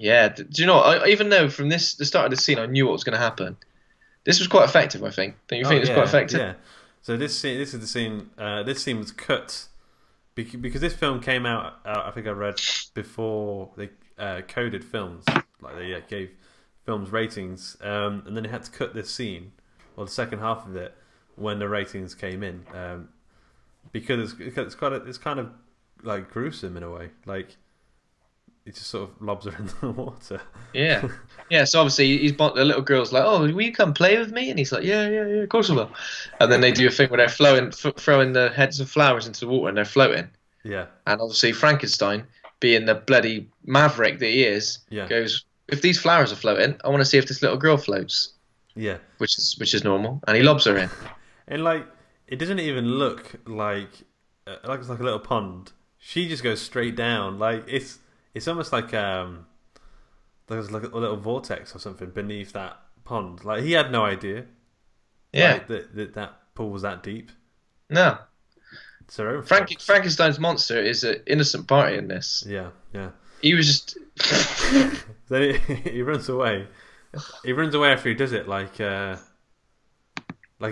Yeah, do you know what? Even though from the start of the scene, I knew what was going to happen. This was quite effective, I think. Don't you think it was quite effective? Yeah. So this is the scene. This scene was cut because this film came out. I think I read before they coded films, like they gave films ratings, and then they had to cut this scene or the second half of it when the ratings came in, because it's kind of like gruesome in a way, like. He just sort of lobs her in the water. Yeah, yeah. So obviously, the little girl's like, "Oh, will you come play with me?" And he's like, "Yeah, of course I will." And then they do a thing where they're throwing the heads of flowers into the water, and they're floating. Yeah. And obviously, Frankenstein, being the bloody maverick that he is, goes, "If these flowers are floating, I want to see if this little girl floats." Yeah. Which is normal, and he lobs her in. And like, it doesn't even look like it's like a little pond. She just goes straight down. Like it's. It's almost like there's like a little vortex or something beneath that pond. Like he had no idea. Yeah, like, that pool was that deep. No. So Frankenstein's monster is an innocent party in this. Yeah, yeah. He was just. Then he runs away. He runs away after he does it, like he's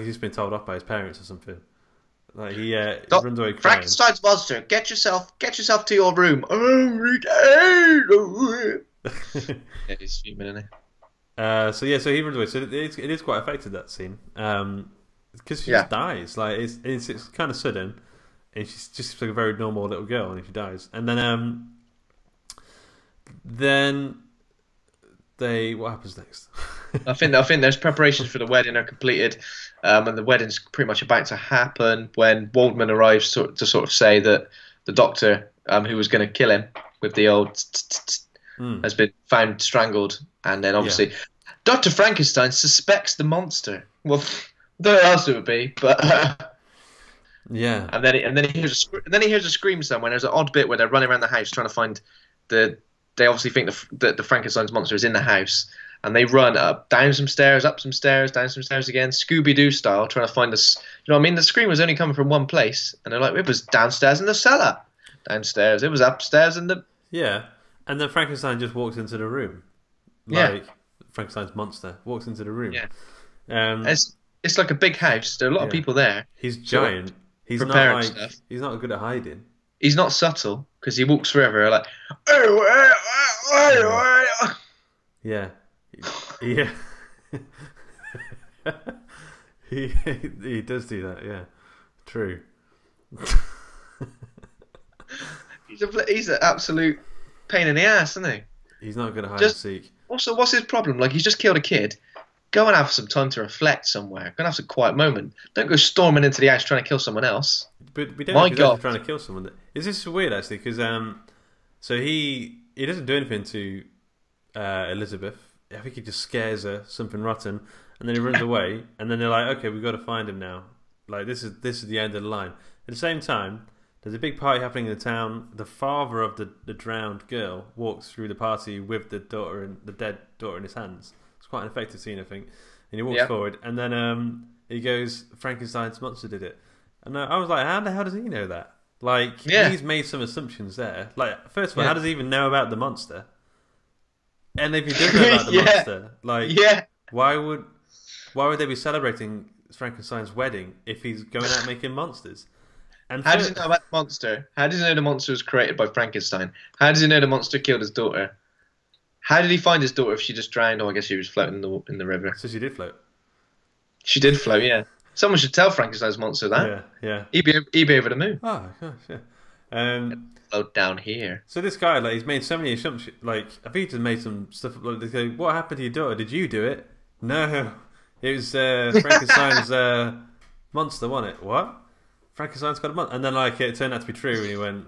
just been told off by his parents or something. Like he runs away crying. Frankenstein's monster, get yourself to your room. Yeah, he's fuming, isn't he? So he runs away. So it is quite effective, that scene, because she just dies. Like it's kind of sudden, and she's just like a very normal little girl, and she dies. And then what happens next? I think there's preparations for the wedding are completed, and the wedding's pretty much about to happen when Waldman arrives to sort of say that the doctor who was going to kill him with the old has been found strangled, and then obviously Dr. Frankenstein suspects the monster. Well, don't ask who it would be, but yeah. And then he hears a scream somewhere. There's an odd bit where they're running around the house trying to find the they obviously think that the Frankenstein's monster is in the house, and they run up, down some stairs, up some stairs, down some stairs again, Scooby-Doo style, trying to find us. You know what I mean? The scream was only coming from one place, and they're like, it was downstairs in the cellar. Downstairs, it was upstairs in the... Yeah, and then Frankenstein just walks into the room. Like, yeah. Frankenstein's monster walks into the room. Yeah. It's like a big house. There are a lot of people there. He's giant. He's not good at hiding. He's not subtle, because he walks forever like... Yeah. Yeah. he does do that, yeah. True. He's an absolute pain in the ass, isn't he? He's not good at hide and seek. Also, what's his problem? Like, he's just killed a kid. Go and have some time to reflect somewhere. Go and have some quiet moment. Don't go storming into the house trying to kill someone else. But we don't know if he's trying to kill someone. Is this weird, actually? Because so he doesn't do anything to Elizabeth. I think he just scares her, something rotten, and then he runs away. And then they're like, okay, we've got to find him now. Like, this is the end of the line. At the same time, there's a big party happening in the town. The father of the drowned girl walks through the party with the dead daughter in his hands. It's quite an effective scene, I think. And he walks forward, and then he goes, Frankenstein's monster did it. And I was like, how the hell does he know that? Like, he's made some assumptions there. Like, first of all, how does he even know about the monster? And if he did know about the monster, like, why would they be celebrating Frankenstein's wedding if he's going out making monsters? And how does he know about the monster? How does he know the monster was created by Frankenstein? How does he know the monster killed his daughter? How did he find his daughter if she just drowned? Oh, I guess she was floating in the river. So she did float. She did float, yeah. Someone should tell Frankenstein's monster that. Yeah. He'd be over the moon. Oh, gosh, yeah. Float down here. So this guy, like, he's made so many assumptions. Like, I think he just made some stuff. Like, they go, what happened to your daughter? Did you do it? No. It was Frankenstein's monster, wasn't it? What? Frankenstein's got a monster. And then, like, it turned out to be true, and he went,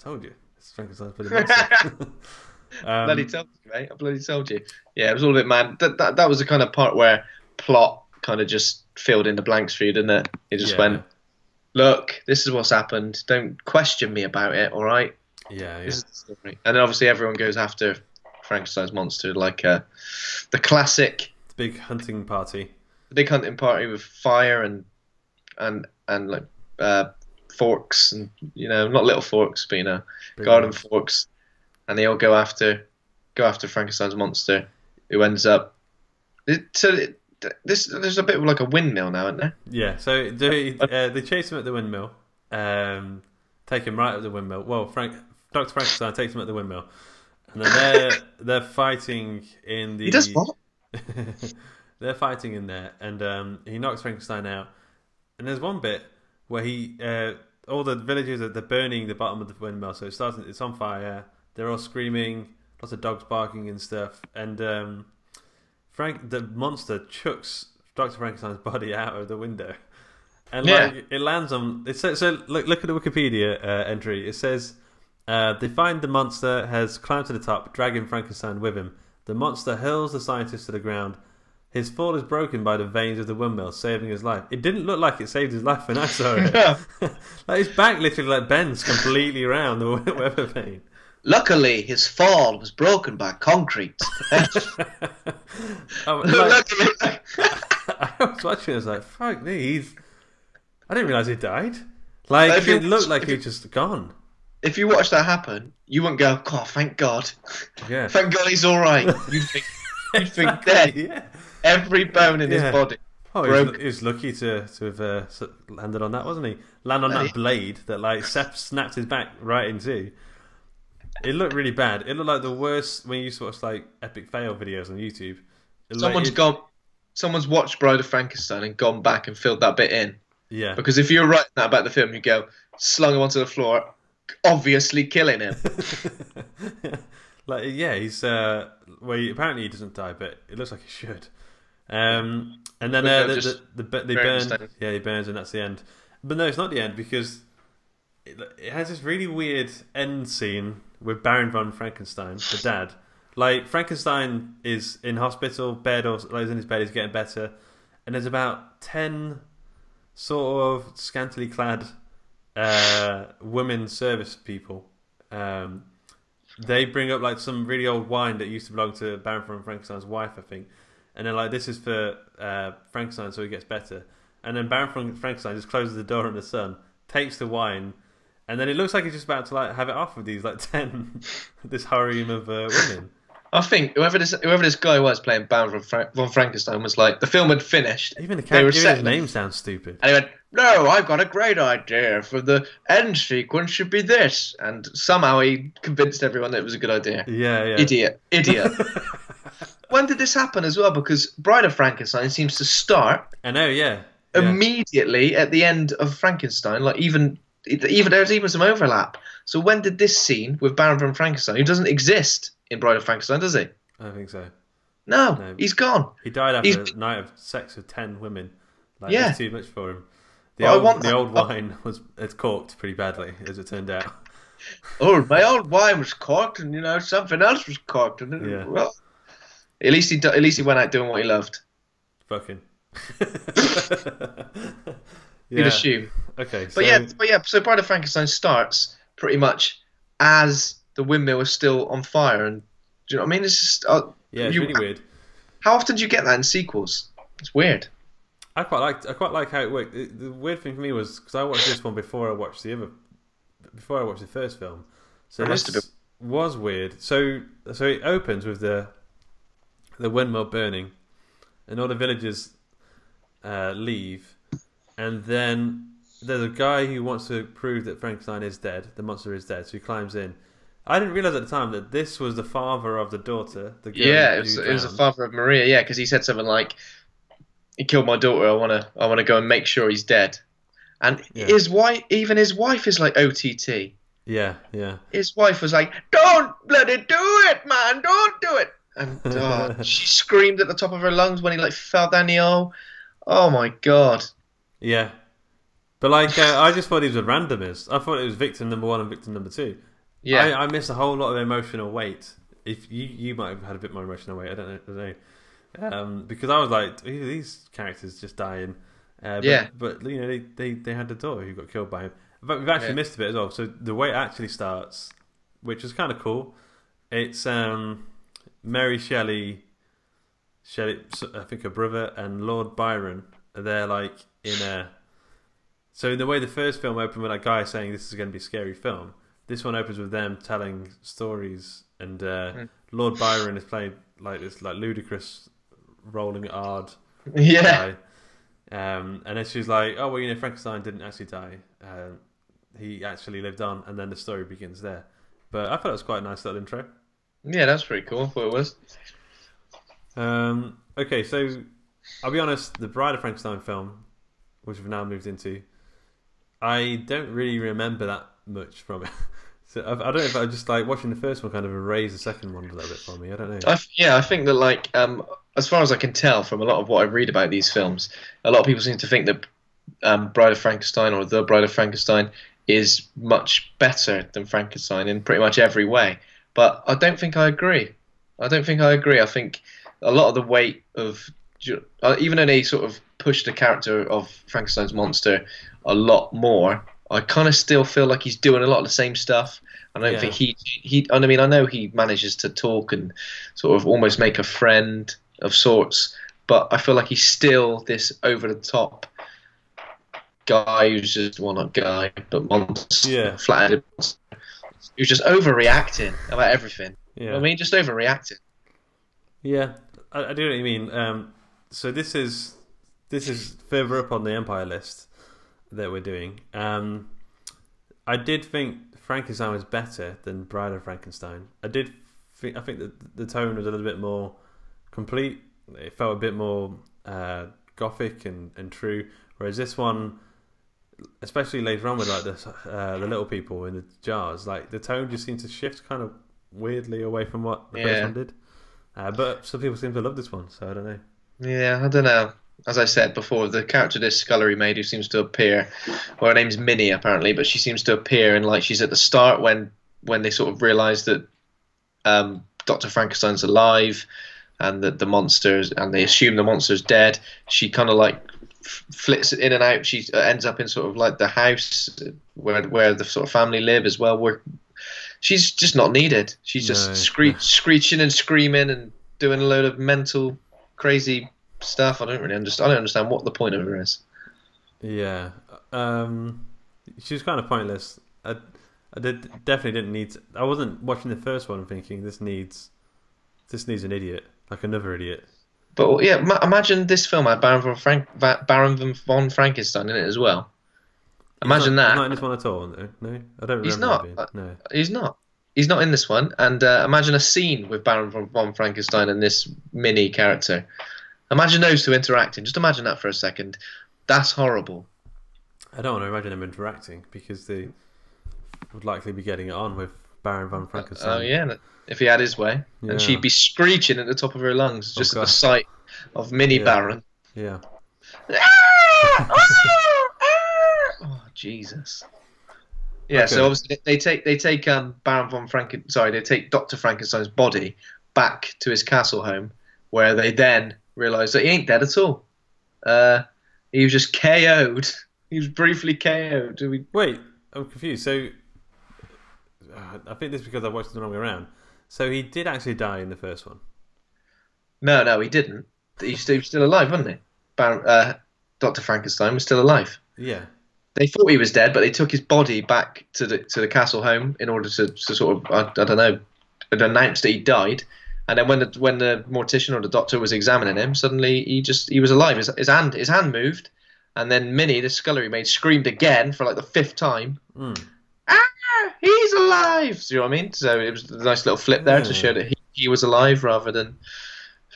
told you. It's Frankenstein's bloody monster. Bloody told you, mate. I bloody told you. Yeah, it was all a bit mad. That was the kind of part where plot kind of just filled in the blanks for you, didn't it? It just went, look, this is what's happened. Don't question me about it, all right? Yeah. This is the story. And then obviously everyone goes after Frankenstein's monster, like the classic... The big hunting party. The big hunting party with fire and like forks and, you know, not little forks, but, you know, big garden forks. And they all go after Frankenstein's monster, who ends up... So there's a bit of like a windmill now, isn't there? Yeah, so they chase him at the windmill, take him right at the windmill. Well, Dr. Frankenstein takes him at the windmill. And then they're fighting in the... He does what? They're fighting in there, and he knocks Frankenstein out. And there's one bit where he... all the villagers, they're burning the bottom of the windmill, so it's on fire. They're all screaming, lots of dogs barking and stuff. And the monster chucks Dr. Frankenstein's body out of the window. And like, it lands on... It says, so look at the Wikipedia entry. It says, they find the monster has climbed to the top, dragging Frankenstein with him. The monster hurls the scientist to the ground. His fall is broken by the veins of the windmill, saving his life. It didn't look like it saved his life when I saw it. Like, his back literally bends completely around the weather vane. Luckily, his fall was broken by concrete. I was watching. I was like, "Fuck me!" I didn't realize he died. Like, it looked like he was just gone. If you watched that happen, you wouldn't go, "Oh, thank God!" Yeah, thank God he's all right. You'd think dead. Yeah. Every bone in his body. Oh, he was lucky to have landed on that, wasn't he? Land on that blade that like snapped his back right in two. It looked really bad. It looked like the worst when you used to watch like epic fail videos on YouTube. Someone's watched Bride of Frankenstein and gone back and filled that bit in. Yeah. Because if you're right now about the film, you go slung him onto the floor, obviously killing him. He's apparently he doesn't die, but it looks like he should. And then they burn. Yeah, he burns, and that's the end. But no, it's not the end because it has this really weird end scene with Baron von Frankenstein, the dad. Like, Frankenstein is in hospital bed, or lies in his bed, he's getting better, and there's about 10 sort of scantily clad women service people They bring up like some really old wine that used to belong to Baron von Frankenstein's wife, I think. And they're like, this is for Frankenstein so he gets better. And then Baron von Frankenstein just closes the door in the sun, takes the wine, and then it looks like he's just about to like have it off with these like 10 this harem of women. I think whoever this guy was playing Baron von Frankenstein was like, the film had finished. Even the character's name sounds stupid. And he went, no, I've got a great idea for the end sequence should be this. And somehow he convinced everyone that it was a good idea. Yeah, yeah. Idiot. Idiot. When did this happen as well? Because Bride of Frankenstein seems to start... I know, yeah. Immediately at the end of Frankenstein. Like, even there's even some overlap. So when did this scene with Baron von Frankenstein, who doesn't exist... in Bride of Frankenstein, does he? I don't think so. No, he's gone. He died after a night of sex with 10 women. Like, yeah, too much for him. The old wine was corked pretty badly, as it turned out. Oh, my old wine was corked, and you know something else was corked. And yeah. Well, at least he went out doing what he loved. Fucking. You'd assume. Okay, so... but yeah. So Bride of Frankenstein starts pretty much as the windmill was still on fire, and do you know what I mean? It's just it's really weird. How often do you get that in sequels? It's weird. I quite like how it worked. The weird thing for me was because I watched this one before I watched the first film, so this was weird. So it opens with the windmill burning, and all the villagers leave, and then there's a guy who wants to prove that Frankenstein is dead, the monster is dead, so he climbs in. I didn't realise at the time that this was the father of the daughter. The girl it was the father of Maria. Yeah, because he said something like, "He killed my daughter. I want to go and make sure he's dead." And his wife, even his wife, is like OTT. Yeah, yeah. His wife was like, "Don't bloody do it, man! Don't do it!" And she screamed at the top of her lungs when he like fell down the hole. Oh my god. Yeah, but like I just thought these were randomers. I thought it was victim number one and victim number two. Yeah, I miss a whole lot of emotional weight. If you might have had a bit more emotional weight, I don't know, because I was like, these characters just dying. But you know, they had the daughter who got killed by him. But we've actually missed a bit as well. So the way it actually starts, which is kind of cool, it's Mary Shelley, I think her brother and Lord Byron. They're like in a. So in the way the first film opened with that guy saying this is going to be a scary film. This one opens with them telling stories, and Lord Byron is played like this, like ludicrous, rolling ard guy. And then she's like, "Oh well, you know, Frankenstein didn't actually die; he actually lived on." And then the story begins there. But I thought it was quite a nice little intro. Yeah, that's pretty cool. I thought it was. Okay, so I'll be honest: the Bride of Frankenstein film, which we've now moved into, I don't really remember that much from it. So I don't know if I just like watching the first one kind of erased the second one a little bit for me. I don't know. I think that like as far as I can tell from a lot of what I read about these films, a lot of people seem to think that Bride of Frankenstein or The Bride of Frankenstein is much better than Frankenstein in pretty much every way. But I don't think I agree. I think a lot of the weight of even though they sort of push the character of Frankenstein's monster a lot more, I kind of still feel like he's doing a lot of the same stuff. I don't think he. I mean, I know he manages to talk and sort of almost make a friend of sorts, but I feel like he's still this over-the-top guy who's just, well, not guy, but monster, flat-headed monster, who's just overreacting about everything. Yeah. I mean, just overreacting. Yeah, I do know what you mean. So this is further up on the Empire list that we're doing. I did think Frankenstein was better than Bride of Frankenstein. I think that the tone was a little bit more complete. It felt a bit more gothic and true, whereas this one, especially later on with like the little people in the jars, like the tone just seemed to shift kind of weirdly away from what the first one did. But some people seem to love this one, so I don't know. Yeah, I don't know. As I said before, the character this scullery maid who seems to appear, well, her name's Minnie apparently, but she seems to appear and like she's at the start when they sort of realise that Dr. Frankenstein's alive and that the monsters and they assume the monster's dead. She kind of like flits in and out. She ends up in sort of like the house where the sort of family live as well. Where she's just not needed. She's just screeching and screaming and doing a load of mental crazy stuff. I don't really understand. I don't understand what the point of her is. Yeah, she's kind of pointless. I definitely didn't need to. I wasn't watching the first one thinking this needs an idiot, like another idiot. But yeah, imagine this film had Baron von Frankenstein in it as well. Imagine that. He's not in this one at all, no. No, I don't remember. He's not. No. He's not. He's not in this one. And imagine a scene with Baron von Frankenstein and this mini character. Imagine those two interacting. Just imagine that for a second. That's horrible. I don't want to imagine them interacting because they would likely be getting it on with Baron von Frankenstein. Oh yeah, if he had his way, yeah. And she'd be screeching at the top of her lungs, just at the sight of mini Baron. Yeah. Oh Jesus. Yeah. Okay. So obviously they take Baron von Franken. Sorry, they take Dr. Frankenstein's body back to his castle home, where they then realise that he ain't dead at all. He was just KO'd. He was briefly KO'd. Wait, I'm confused. So I think this is because I watched it the wrong way around. So he did actually die in the first one? No, he didn't. He was still alive, wasn't he? Dr. Frankenstein was still alive. Yeah. They thought he was dead, but they took his body back to the castle home in order to sort of, I don't know, announce that he died. And then when the mortician or the doctor was examining him, suddenly he was alive. His hand moved, and then Minnie, the scullery maid, screamed again for like the fifth time. Mm. He's alive. Do you know what I mean? So it was a nice little flip there to show that he was alive rather than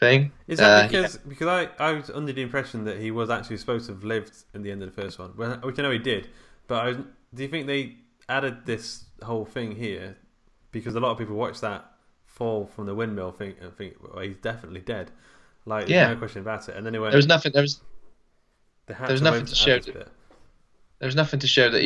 thing. Is that because I was under the impression that he was actually supposed to have lived in the end of the first one, which I know he did. But do you think they added this whole thing here because a lot of people watched that fall from the windmill thing and think, well, he's definitely dead. Like, there's no question about it. And then there was nothing. There was nothing to show that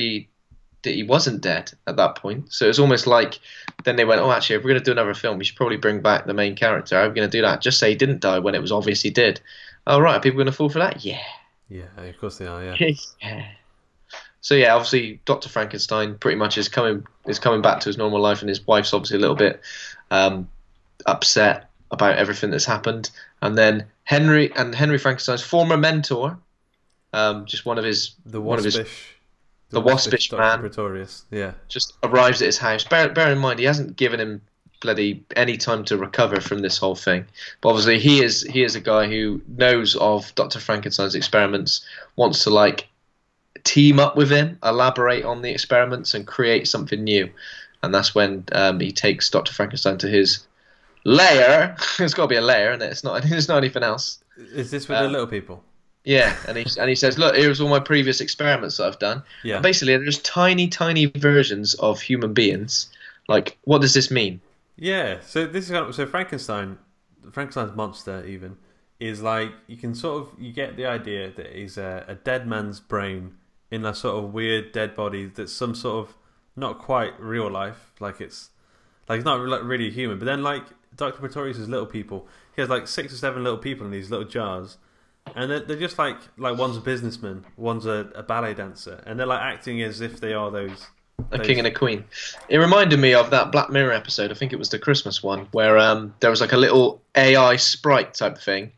he wasn't dead at that point. So it's almost like then they went, oh, actually, if we're going to do another film, we should probably bring back the main character. How are we going to do that? Just say he didn't die when it was obvious he did. Oh, right. Are people going to fall for that? Yeah. Yeah, of course they are, yeah. So, yeah, obviously, Dr. Frankenstein pretty much is coming back to his normal life, and his wife's obviously a little bit upset about everything that's happened. And then Henry Frankenstein's former mentor, just one of his... The waspish man, Pretorius, just arrives at his house. Bear in mind, he hasn't given him bloody any time to recover from this whole thing. But obviously, he is a guy who knows of Dr. Frankenstein's experiments, wants to like team up with him, elaborate on the experiments, and create something new. And that's when he takes Dr. Frankenstein to his lair. It's got to be a lair, and it's not anything else. Is this with the little people? Yeah, and he says, look, here's all my previous experiments that I've done. Yeah. And basically, there's tiny versions of human beings. Like, what does this mean? Yeah, so Frankenstein's monster even is like, you get the idea that he's a dead man's brain in a sort of weird dead body that's some sort of not quite real life. Like it's not really human. But then like Dr. Pretorius' little people, he has like 6 or 7 little people in these little jars. And they're just like one's a businessman, one's a ballet dancer, and they're like acting as if they are those king and a queen. It reminded me of that Black Mirror episode. I think it was the Christmas one where there was like a little AI sprite type thing,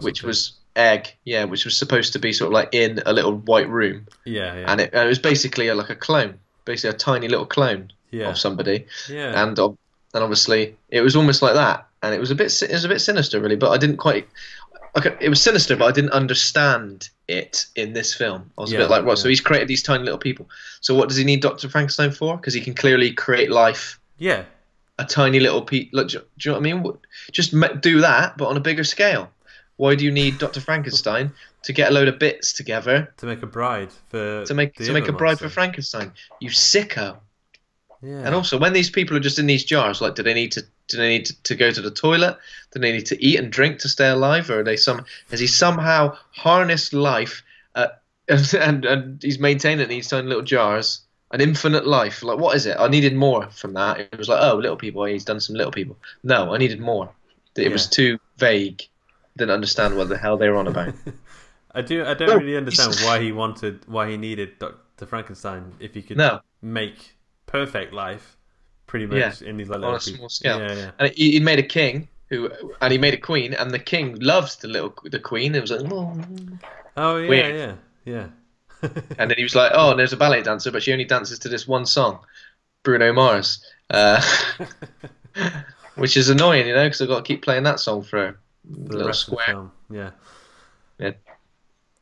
which was supposed to be sort of like in a little white room. Yeah. And it was basically like a clone, basically a tiny little clone of somebody. Yeah, and obviously it was almost like that, and it was a bit sinister really, but I didn't quite. Okay, it was sinister, but I didn't understand it in this film. I was a bit like, so he's created these tiny little people. So what does he need Dr. Frankenstein for? Because he can clearly create life. Yeah. A tiny little people. Like, do you know what I mean? Just do that, but on a bigger scale. Why do you need Dr. Frankenstein to get a load of bits together? To make a bride for for Frankenstein. You sicko. Yeah. And also, when these people are just in these jars, like, do they need to go to the toilet? Do they need to eat and drink to stay alive, or has he somehow harnessed life and he's maintained it in these tiny little jars, an infinite life? Like, what is it? I needed more from that. It was like, oh, little people. He's done some little people. No, I needed more. It was too vague. Didn't understand what the hell they were on about. I don't really understand why he needed Dr. Frankenstein if he could make perfect life. pretty much in these like on a small scale. And he made a king and he made a queen, and the king loves the queen. It was like, and then he was like, oh, there's a ballet dancer, but she only dances to this one song, Bruno Mars, which is annoying, you know, because I've got to keep playing that song for the little square. Yeah.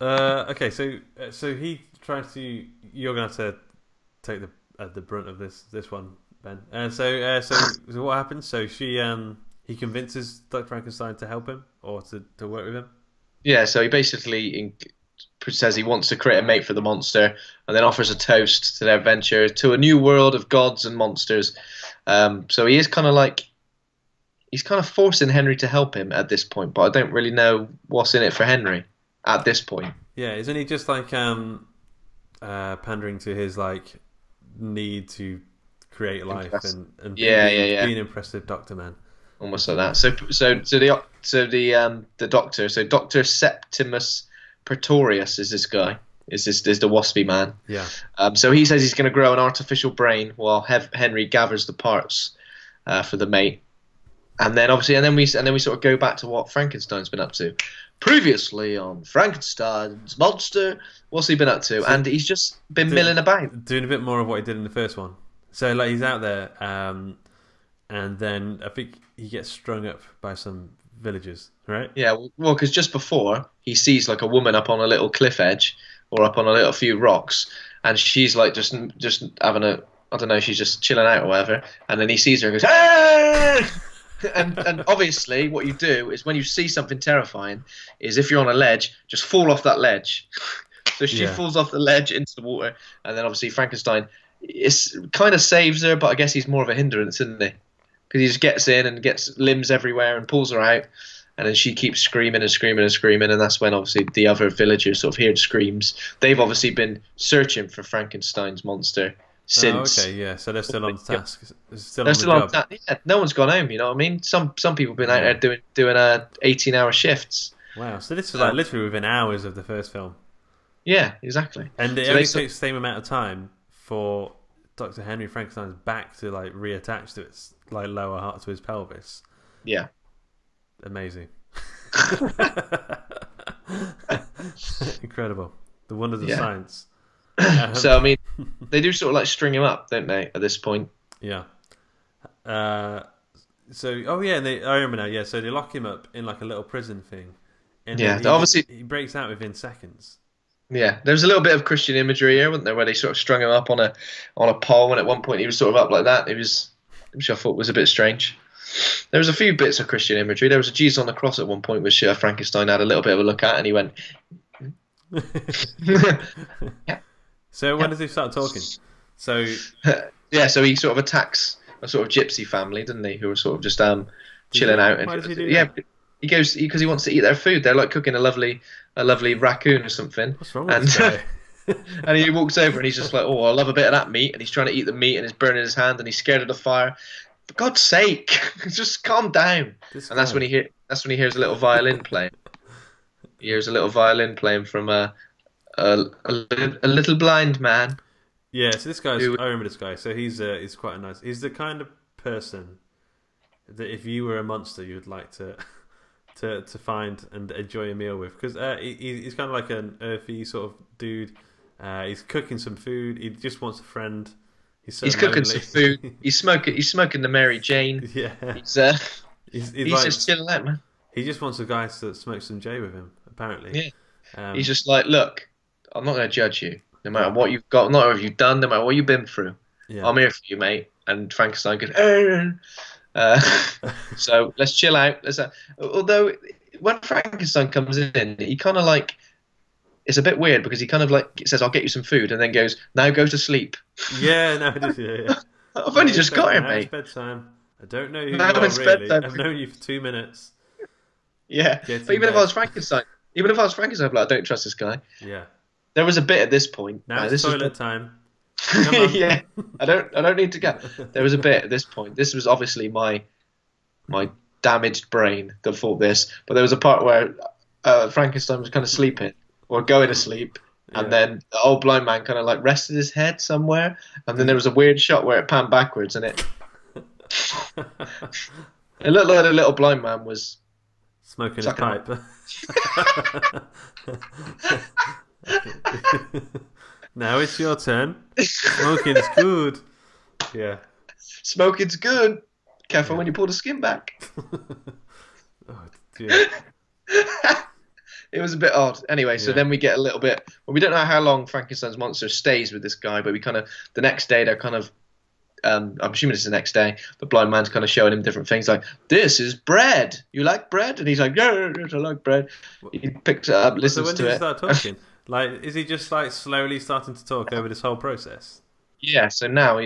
Okay, so he tries to. You're gonna have to take the brunt of this one, Ben. So what happens? So she he convinces Dr. Frankenstein to help him or to work with him. Yeah. So he basically says he wants to create a mate for the monster, and then offers a toast to their venture to a new world of gods and monsters. So he is kind of like. He's kind of forcing Henry to help him at this point, but I don't really know what's in it for Henry at this point. Yeah, isn't he just like pandering to his like need to create life and being impressed with Dr. Man, almost like that. So the doctor, so Dr. Septimus Pretorius is this guy. Is the waspy man? Yeah. So he says he's going to grow an artificial brain while Henry gathers the parts for the mate. And then obviously, and then we sort of go back to what Frankenstein's been up to. Previously on Frankenstein's Monster, what's he been up to? So and he's just been milling about, doing a bit more of what he did in the first one. So like he's out there, and then I think he gets strung up by some villagers, right? Yeah, well, because just before he sees like a woman up on a little cliff edge or up on a little few rocks, and she's like just having a she's just chilling out or whatever, and then he sees her and goes, "Hey!" and obviously what you do is when you see something terrifying is if you're on a ledge, just fall off that ledge. So she falls off the ledge into the water, and then obviously Frankenstein kind of saves her, but I guess he's more of a hindrance, isn't he? Because he just gets in and gets limbs everywhere and pulls her out, and then she keeps screaming and screaming and screaming, and that's when obviously the other villagers sort of hear screams. They've obviously been searching for Frankenstein's monster since. Oh, okay, yeah. So they're still on task. They're still on the job. Yeah, no one's gone home. You know what I mean? Some people have been out there doing 18-hour shifts. Wow. So this was like literally within hours of the first film. Yeah, exactly. And it only takes the same amount of time for Dr. Henry Frankenstein's back to like reattach to its like lower heart to his pelvis. Yeah. Amazing. Incredible. The wonders of science. So I mean, they do sort of like string him up, don't they? At this point, yeah. I remember now. Yeah, so they lock him up in like a little prison thing, and obviously he breaks out within seconds. Yeah, there was a little bit of Christian imagery here, wasn't there, where they sort of strung him up on a pole, and at one point he was sort of up like that. It was, which I thought was a bit strange. There was a few bits of Christian imagery. There was a Jesus on the cross at one point, which Frankenstein had a little bit of a look at, and he went. Yeah. So when does he start talking? So so he sort of attacks a sort of gypsy family, doesn't he? Who are sort of just chilling out. And, why does he do that? He goes because he wants to eat their food. They're like cooking a lovely raccoon or something. What's wrong with this guy? And he walks over and he's just like, oh, I love a bit of that meat. And he's trying to eat the meat and it's burning his hand and he's scared of the fire. For God's sake, just calm down. And that's when he hears a little violin playing. He hears a little violin playing from a little blind man. Yeah, so this guy, I remember this guy. So he's quite a nice. He's the kind of person that if you were a monster, you would like to find and enjoy a meal with, because he's kind of like an earthy sort of dude. He's cooking some food. He just wants a friend. He's cooking some food. He's smoking the Mary Jane. Yeah. He's just chilling out, man. He just wants a guy to smoke some J with him. Apparently. Yeah. He's just like, look. I'm not going to judge you, no matter what you've got, no matter what you've done, no matter what you've been through. Yeah. I'm here for you, mate. And Frankenstein goes, so let's chill out. Although when Frankenstein comes in, he kind of like, it's a bit weird because he kind of like says, I'll get you some food, and then goes, now go to sleep. Yeah, no, it is, yeah. I've only just got him, mate. It's bedtime. I don't know who you are, really. I've known you for 2 minutes. Yeah, but even if I was Frankenstein, I'd be like, I don't trust this guy. Yeah. There was a bit at this point. Now it's toilet time. Yeah, I don't need to go. There was a bit at this point. This was obviously my damaged brain that thought this, but there was a part where Frankenstein was kind of sleeping or going to sleep, and then the old blind man kind of like rested his head somewhere, and then there was a weird shot where it panned backwards and it It looked like a little blind man was smoking a pipe. Now it's your turn. Smoking's good. Yeah. Smoking's good. Careful when you pull the skin back. Oh, dear. It was a bit odd. Anyway, so then we get a little bit... Well, we don't know how long Frankenstein's monster stays with this guy, but we kind of... The next day, they're kind of... I'm assuming it's the next day. The blind man's kind of showing him different things, like, this is bread. You like bread? And he's like, yeah, I like bread. He picks it up, listens to it. So when did he start talking? Like, is he just, like, slowly starting to talk over this whole process? Yeah, so now,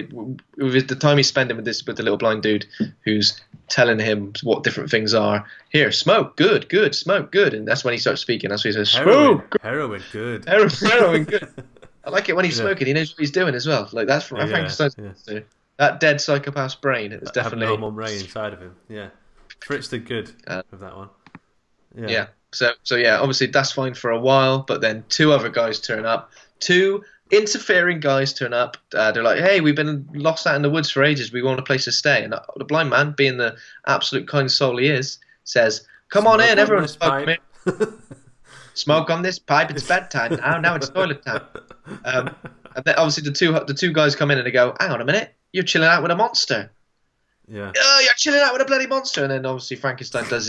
with the time he's spending with this, with the little blind dude who's telling him what different things are. Here, smoke, good, good, smoke, good. And that's when he starts speaking. That's when he says, smoke. Heroin, good. Heroin, good. I like it when he's smoking. He knows what he's doing as well. Like, that's from Frankenstein's monster. That dead psychopath's brain. It was definitely abnormal brain inside of him. Yeah, Fritz did good with that one. Yeah. So yeah, obviously that's fine for a while, but then two other guys turn up. Two interfering guys turn up. They're like, "Hey, we've been lost out in the woods for ages. We want a place to stay." And the blind man, being the absolute kind soul he is, says, "Come on in, everyone, smoke on smoke on this pipe. It's bedtime now. Now it's toilet time." And then obviously the two guys come in and they go, "Hang on a minute. You're chilling out with a monster." Yeah. Oh, you're chilling out with a bloody monster. And then obviously Frankenstein does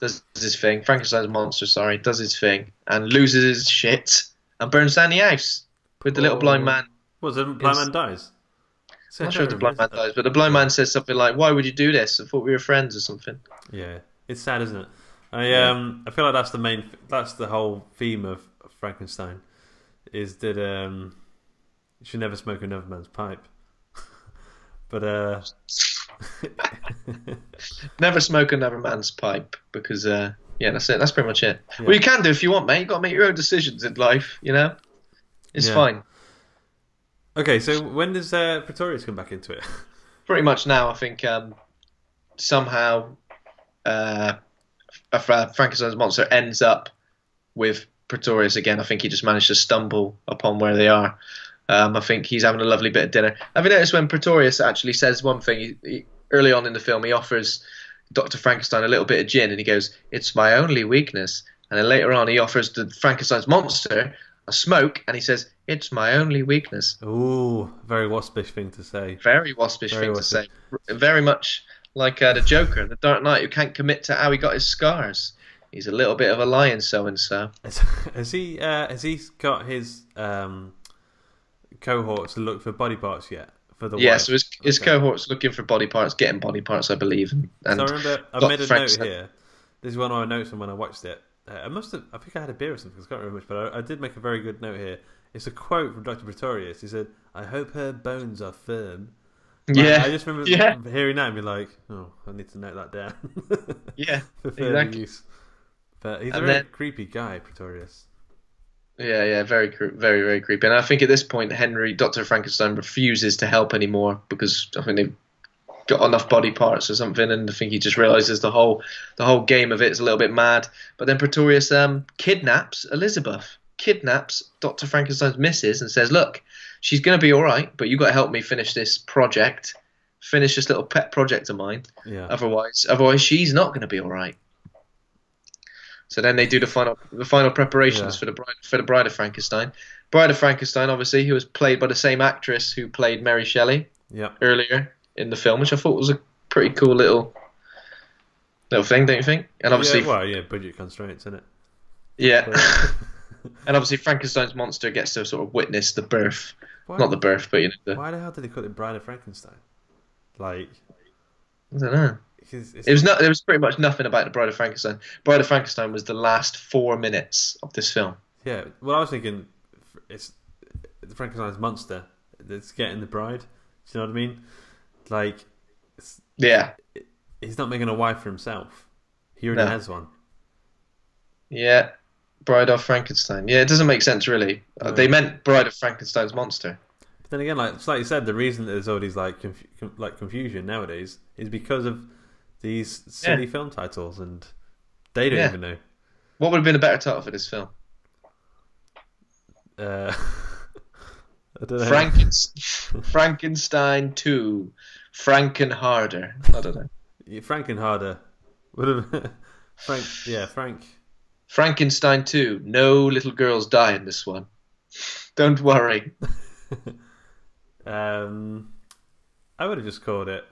his thing. Frankenstein's monster, sorry, does his thing and loses his shit and burns down the house with the little blind man. Well, the blind man dies. I'm not sure if the blind man dies, but the blind man says something like, "Why would you do this? I thought we were friends," or something. Yeah, it's sad, isn't it? I feel like that's the main, that's the whole theme of Frankenstein, is that you should never smoke another man's pipe. But never smoke another man's pipe, because yeah, that's it. That's pretty much it. Yeah. Well, you can do if you want, mate. You've got to make your own decisions in life, you know. It's fine. Okay, so when does Pretorius come back into it? Pretty much now, I think. Somehow, Frankenstein's monster ends up with Pretorius again. I think he just managed to stumble upon where they are. I think he's having a lovely bit of dinner. Have you noticed when Pretorius actually says one thing, he, early on in the film, he offers Dr. Frankenstein a little bit of gin, and he goes, "It's my only weakness." And then later on, he offers the Frankenstein's monster a smoke, and he says, "It's my only weakness." Ooh, very waspish thing to say. Very waspish thing to say. Very much like the Joker in The Dark Knight, who can't commit to how he got his scars. He's a little bit of a lion, so-and-so. Has he got his... cohorts to look for body parts yet for the wife? So his cohorts looking for body parts, getting body parts, I believe. And so I remember I made a note here. This is one of my notes from when I watched it. I think I had a beer or something. Because I can't remember much, but I did make a very good note here. It's a quote from Dr. Pretorius. He said, "I hope her bones are firm." Like, yeah, I just remember hearing that and be like, "Oh, I need to note that down." Yeah, for further use. But he's a very creepy guy, Pretorius. Yeah, very, very, very creepy. And I think at this point, Dr. Frankenstein refuses to help anymore, because I think they've got enough body parts or something, and I think he just realises the whole game of it is a little bit mad. But then Pretorius kidnaps Elizabeth, kidnaps Dr. Frankenstein's missus, and says, "Look, she's going to be all right, but you've got to help me finish this project, finish this little pet project of mine. Yeah. Otherwise, she's not going to be all right." So then they do the final preparations for the Bride of Frankenstein. Bride of Frankenstein, obviously, who was played by the same actress who played Mary Shelley earlier in the film, which I thought was a pretty cool little thing, don't you think? And obviously, budget constraints, isn't it? Yeah, and obviously Frankenstein's monster gets to sort of witness the birth, not the birth, but you know. Why the hell did they call it Bride of Frankenstein? Like, I don't know. It was not. There was pretty much nothing about the Bride of Frankenstein. Bride of Frankenstein was the last 4 minutes of this film. Yeah. Well, I was thinking, it's the Frankenstein's monster that's getting the bride. Do you know what I mean? Like, he's not making a wife for himself. He already has one. Yeah, Bride of Frankenstein. Yeah, it doesn't make sense really. No. They meant Bride of Frankenstein's monster. But then again, like you said, the reason that there's all these like confusion nowadays is because of these silly film titles, and they don't even know. What would have been a better title for this film? I don't know. Frankenstein 2, Frankenharder. I don't know. Yeah, Frankenharder. Frank. Yeah, Frank. Frankenstein 2. No little girls die in this one. Don't worry. I would have just called it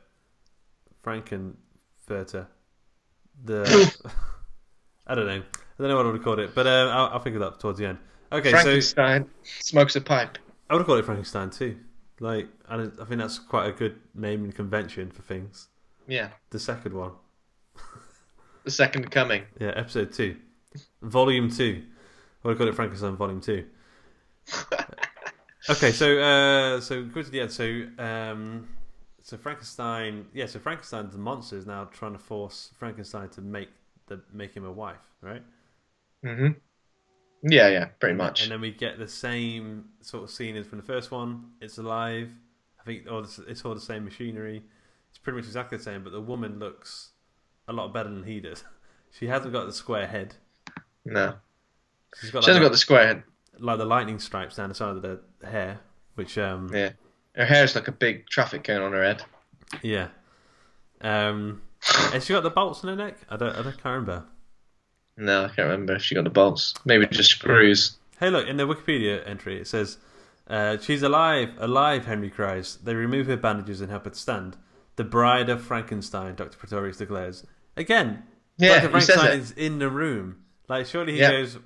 Frankenfurter. The I don't know what I would have called it, but I'll figure that up towards the end. Okay, Frankenstein smokes a pipe. I would have called it Frankenstein too. Like, and I think that's quite a good naming convention for things. Yeah. The second one. The Second Coming. Yeah, episode 2, volume 2. I would have called it Frankenstein volume 2. Okay, so go to the end. So Frankenstein, yeah. So Frankenstein, the monster, is now trying to force Frankenstein to make him a wife, right? Mm-hmm. Yeah, yeah, pretty much. And then we get the same sort of scene as from the first one. It's alive. I think it's all the same machinery. It's pretty much exactly the same, but the woman looks a lot better than he does. She hasn't got the square head. No. She hasn't got the square head. Like the lightning stripes down the side of the hair, which yeah. Her hair's like a big traffic cone on her head. Yeah. Has she got the bolts in her neck? I can't remember. No, I can't remember if she got the bolts. Maybe just screws. Hey, look, in the Wikipedia entry, it says, she's alive, alive, Henry cries. They remove her bandages and help her to stand. The Bride of Frankenstein, Dr. Pretorius declares. Again, yeah, Dr. Frankenstein is in the room. Like, surely he goes,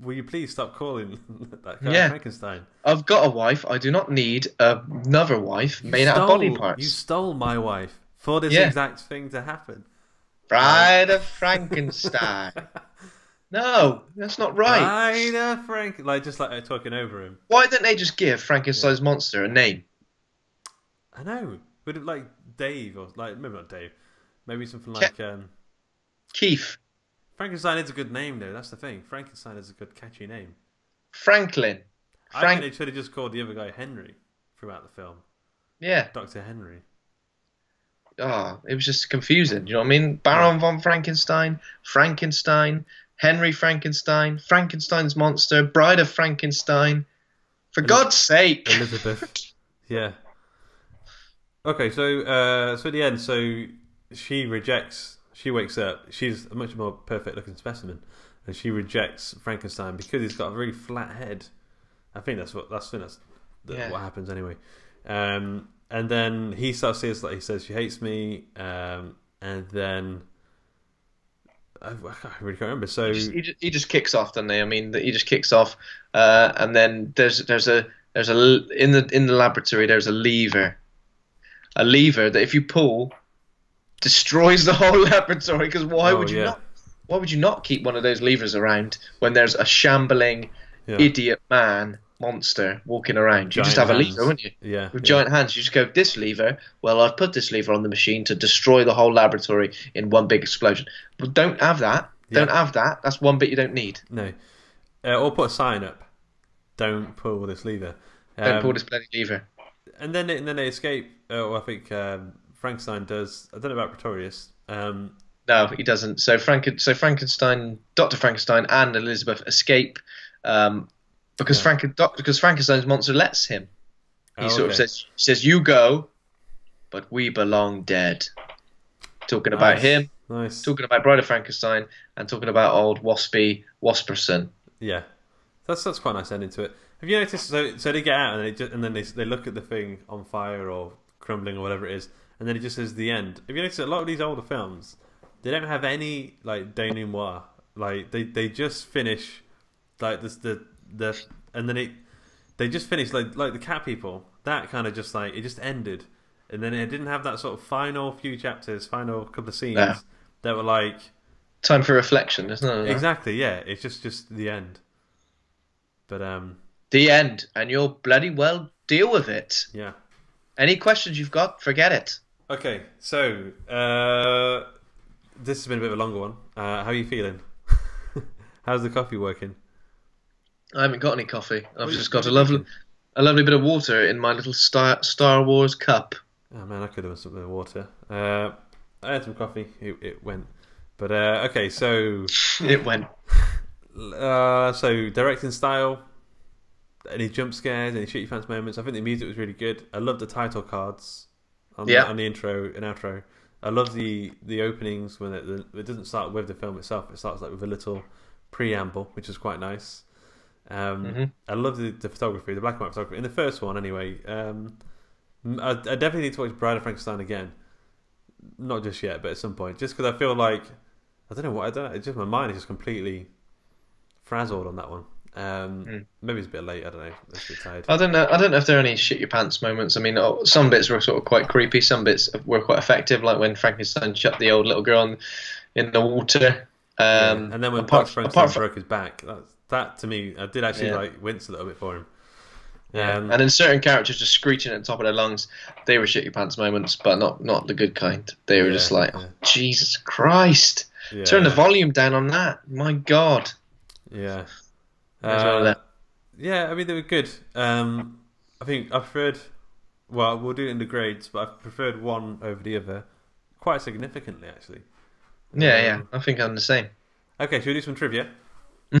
will you please stop calling that guy Frankenstein? I've got a wife. I do not need another wife made out of body parts. You stole my wife for this exact thing to happen. Bride of Frankenstein. No, that's not right. Bride of Frankenstein. Like, just like they're talking over him. Why don't they just give Frankenstein's monster a name? I know. Would it like Dave or like maybe not Dave? Maybe something like Keith. Frankenstein is a good name, though. That's the thing. Frankenstein is a good, catchy name. Franklin. I think they should have just called the other guy Henry throughout the film. Yeah. Dr. Henry. Oh, it was just confusing. Do you know what I mean? Baron von Frankenstein, Frankenstein, Henry Frankenstein, Frankenstein's monster, Bride of Frankenstein. For God's sake. Elizabeth. Yeah. Okay, so at the end, so she rejects... She wakes up. She's a much more perfect-looking specimen, and she rejects Frankenstein because he's got a really flat head. I think that's what happens anyway. And then he starts saying, like, he says, "She hates me," and then I really can't remember. So he just kicks off, doesn't he? I mean, he just kicks off, and then there's a in the laboratory there's a lever that if you pull. Destroys the whole laboratory, because why would you not keep one of those levers around when there's a shambling idiot monster walking around? With you just have a lever, wouldn't you? Yeah. With giant hands, you just go, this lever, well, I've put this lever on the machine to destroy the whole laboratory in one big explosion. But don't have that. Don't have that. That's one bit you don't need. No. Or put a sign up. Don't pull this lever. Don't pull this bloody lever. And then they escape. I think... Frankenstein does. I don't know about Pretorius. No, he doesn't. So Frankenstein, Dr. Frankenstein, and Elizabeth escape because Frankenstein's monster lets him. He sort of says, "You go, but we belong dead." Talking about him. Nice. Talking about Bride of Frankenstein and talking about old Wasperson. Yeah, that's quite a nice ending to it. Have you noticed? So they get out and then they look at the thing on fire or crumbling or whatever it is. And then it just says the end. If you notice, a lot of these older films, they don't have any like denouement. Like they just finish like this and then they just finish like the cat people. That kind of just like it just ended, and then it didn't have that sort of final few chapters, final couple of scenes that were like time for reflection, isn't it? Exactly. Yeah, it's just the end. But the end, and you'll bloody well deal with it. Yeah. Any questions you've got, forget it. Okay, so this has been a bit of a longer one. How are you feeling? How's the coffee working? I haven't got any coffee. I've just got a lovely bit of water in my little Star Wars cup. Oh man, I could have had some water. I had some coffee. It went. But okay, so it went. So directing style. Any jump scares, any shitty fans moments. I think the music was really good. I love the title cards. on the intro and outro. I love the openings when it doesn't start with the film itself. It starts like with a little preamble, which is quite nice. I love the photography, the black and white photography in the first one. Anyway, I definitely need to watch Bride of Frankenstein again. Not just yet, but at some point, just because I feel like I don't know what I don't. It's just my mind is just completely frazzled on that one. Maybe it's a bit late. I don't know. It's a bit tired. I don't know. I don't know if there are any shit your pants moments. I mean, some bits were sort of quite creepy. Some bits were quite effective, like when Frankenstein shut the old little girl in the water. And then when Frankenstein broke his back, that to me, I did actually like wince a little bit for him. And then certain characters just screeching at the top of their lungs. They were shit your pants moments, but not the good kind. They were just like, oh, Jesus Christ, turn the volume down on that. My God. Yeah. Yeah, I mean, they were good. I think I preferred, well, we'll do it in the grades, but I preferred one over the other quite significantly, actually. Yeah, I think I'm the same. Okay, should we do some trivia?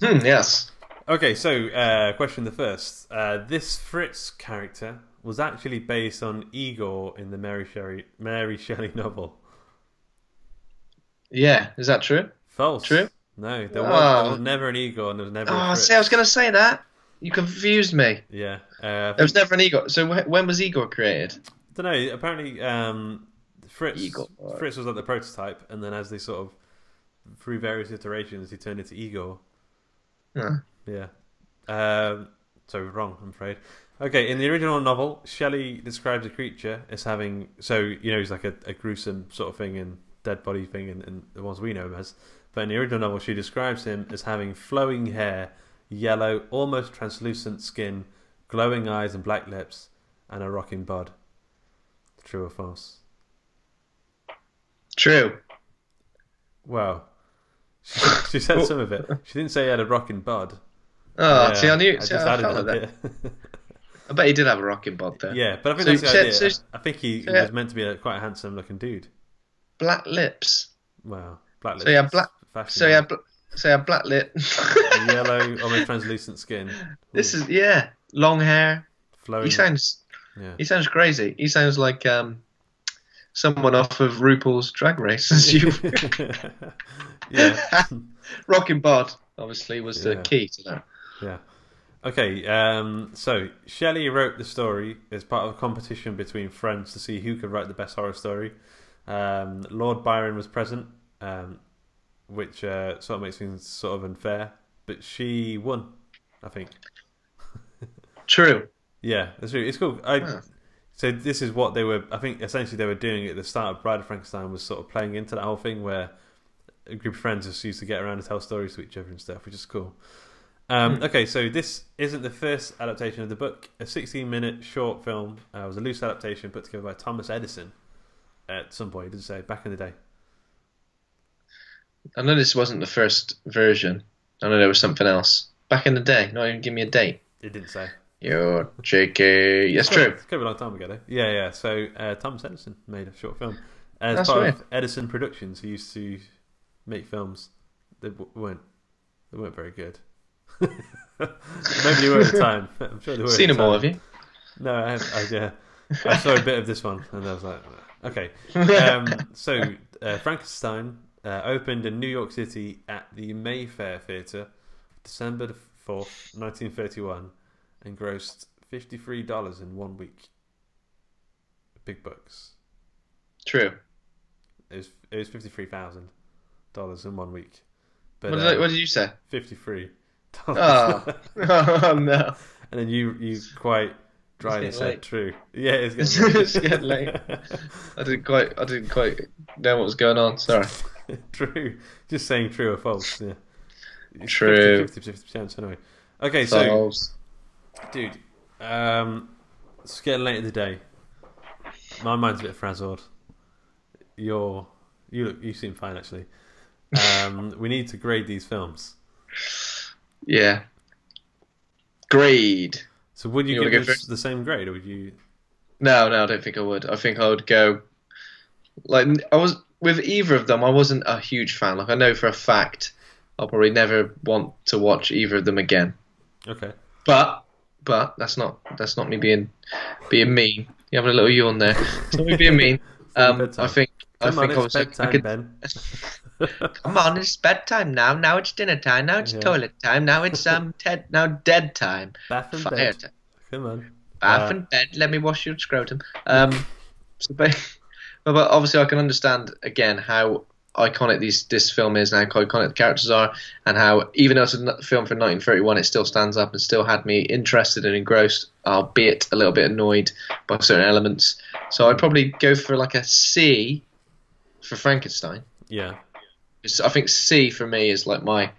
Yes. Okay, so question the first. This Fritz character was actually based on Igor in the Mary Shelley novel. Yeah, is that true? False. True? No, there was never an Igor, and there was never a Fritz. See, I was going to say that. You confused me. Yeah. There was never an Igor. So when was Igor created? I don't know. Apparently, Fritz was like the prototype, and then as they sort of, through various iterations, he turned into Igor. Yeah. So wrong, I'm afraid. Okay, in the original novel, Shelley describes a creature as having... So, you know, he's like a gruesome sort of thing and dead body thing, and the ones we know him as... But in the original novel, she describes him as having flowing hair, yellow, almost translucent skin, glowing eyes and black lips, and a rocking bod. True or false? True. Well, she said some of it. She didn't say he had a rocking bod. Oh, see, I knew. I bet he did have a rocking bod there. Yeah, but I think that's the idea. I think he was meant to be quite a handsome-looking dude. Black lips. Wow. Black lips. So yeah, black lip, yellow, almost translucent skin. This is long hair. Flowing. He sounds crazy. He sounds like someone off of RuPaul's Drag Race. As you, yeah. Rocking bod obviously was the key to that. Yeah. Okay. So Shelley wrote the story as part of a competition between friends to see who could write the best horror story. Lord Byron was present. Which sort of makes things sort of unfair, but she won, I think. True. Yeah, that's true. It's cool. So this is what they were. I think essentially they were doing at the start of Bride of Frankenstein was sort of playing into that whole thing where a group of friends just used to get around and tell stories to each other and stuff, which is cool. Okay, so this isn't the first adaptation of the book. A 16-minute short film was a loose adaptation put together by Thomas Edison at some point. He didn't say back in the day. I know this wasn't the first version. I know there was something else. Back in the day, not even give me a date. It didn't say. You're cheeky. That's true. It's going to be a long time ago, though. Yeah. So Thomas Edison made a short film. As That's part weird. Of Edison Productions, who used to make films that weren't very good. Maybe they were at the time. I'm sure they were. Seen them all, have you? No, I saw a bit of this one, and I was like, okay. Frankenstein... opened in New York City at the Mayfair Theatre December 4th, 1931 and grossed $53 in 1 week. Big bucks. True. It was $53,000 in 1 week. But, what did you say? $53. Oh. Oh, no. And then you quite... Dryly said late. True. Yeah, it's getting late. I didn't quite know what was going on. Sorry. True. Just saying true or false. Yeah. True. 50% anyway. Okay, false. So, dude, it's getting late in the day. My mind's a bit frazzled. You seem fine actually. We need to grade these films. Yeah. Grade. So would you give this the same grade, or would you? No, I don't think I would. I think I would go. Like I was with either of them, I wasn't a huge fan. Like I know for a fact, I'll probably never want to watch either of them again. Okay. But that's not me being mean. You're having a little yawn there. It's not me being mean. I think I was bedtime, Ben. Come on, it's bedtime now. Now it's dinner time. Now it's toilet time. Now it's dead time. Bath and bed. Time. Come on. Bath and bed. Let me wash your scrotum. But obviously, I can understand again how iconic this film is, and how iconic the characters are, and how even though it's a film from 1931, it still stands up and still had me interested and engrossed, albeit a little bit annoyed by certain elements. So I'd probably go for like a C for Frankenstein. Yeah, I think C for me is like my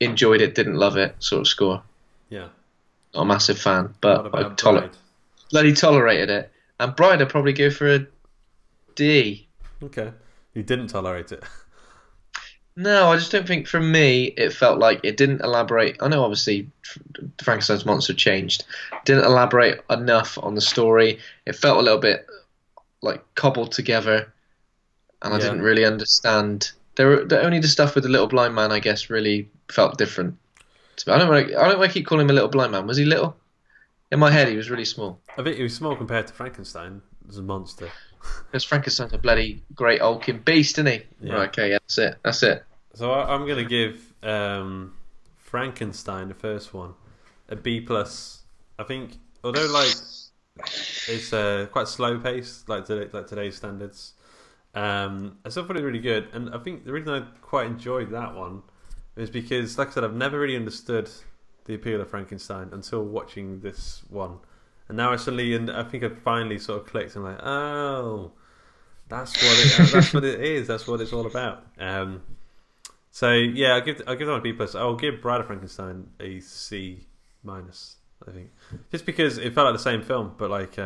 enjoyed it, didn't love it sort of score. Yeah, not a massive fan, but I tolerated it. And Bride, I'd probably go for a D. Okay. You didn't tolerate it. No, I just don't think, for me, it felt like it didn't elaborate. I know, obviously, Frankenstein's monster changed. Didn't elaborate enough on the story. It felt a little bit like cobbled together, and I didn't really understand. Only the stuff with the little blind man, I guess, really felt different. I don't want to keep calling him a little blind man. Was he little? In my head, he was really small. I think he was small compared to Frankenstein. As a monster. Because Frankenstein's a bloody great hulking beast, isn't he? Yeah. Right, okay, that's it. That's it. So I'm going to give Frankenstein, the first one, a B+. I think, although like it's quite slow paced, like today's standards, I still thought it really good. And I think the reason I quite enjoyed that one is because, like I said, I've never really understood the appeal of Frankenstein until watching this one. And now I think I finally sort of clicked. And I'm like, oh, that's what it is. That's what it's all about. So yeah, I'll give that one a B+. I'll give Bride of Frankenstein a C-, I think, just because it felt like the same film, but like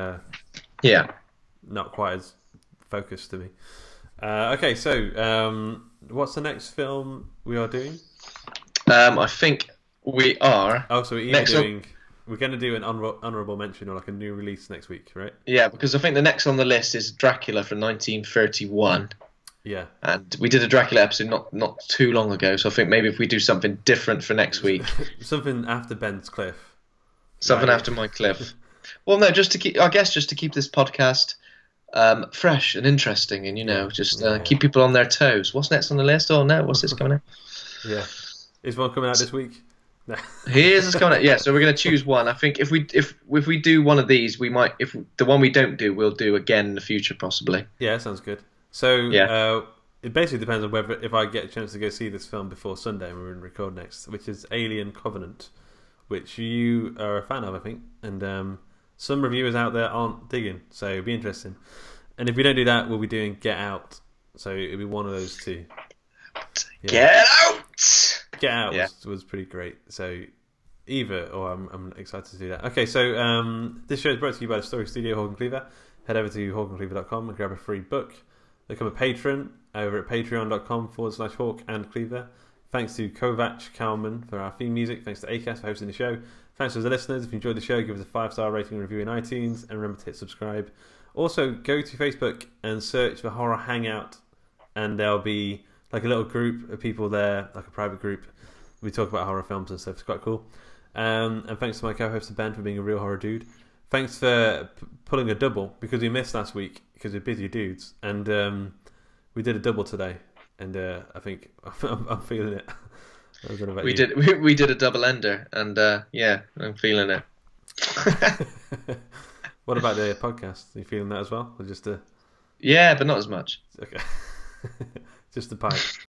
not quite as focused to me. Okay, so what's the next film we are doing? I think we are. Oh, so we're either doing. We're going to do an honourable mention or like a new release next week, right? Yeah, because I think the next on the list is Dracula from 1931. Yeah. And we did a Dracula episode not too long ago, so I think maybe if we do something different for next week. Something after Ben's cliff. Something after my cliff. Well, no, just to keep this podcast fresh and interesting and, you know, just keep people on their toes. What's next on the list? Oh, no, what's this coming out? Yeah. Is one coming out this week? No. Here's what's coming up. Yeah, so we're going to choose one. I think if we do one of these, we might. If the one we don't do, we'll do again in the future, possibly. Yeah, that sounds good. So it basically depends on whether if I get a chance to go see this film before Sunday and we're going to record next, which is Alien Covenant, which you are a fan of, I think, and some reviewers out there aren't digging, so it'll be interesting. And if we don't do that, we'll be doing Get Out. So it'll be one of those two. Yeah. Get Out. Get Out was pretty great. So either or, I'm excited to do that. Okay, so this show is brought to you by the Story Studio, Hawk and Cleaver. Head over to hawkandcleaver.com and grab a free book. Become a patron over at patreon.com/Hawk and Cleaver. Thanks to Kovac Kalman for our theme music. Thanks to Acast for hosting the show. Thanks to the listeners. If you enjoyed the show, give us a 5-star rating and review in iTunes, and remember to hit subscribe. Also, go to Facebook and search for Horror Hangout, and there'll be like a little group of people there, like a private group. We talk about horror films and stuff. It's quite cool. And thanks to my co-host Ben for being a real horror dude. Thanks for pulling a double, because we missed last week because we're busy dudes, and we did a double today. And I think I'm feeling it. I don't know about you. We did a double ender, and yeah, I'm feeling it. What about the podcast? Are you feeling that as well, or just a? Yeah, but not as much. Okay. Just the pipe.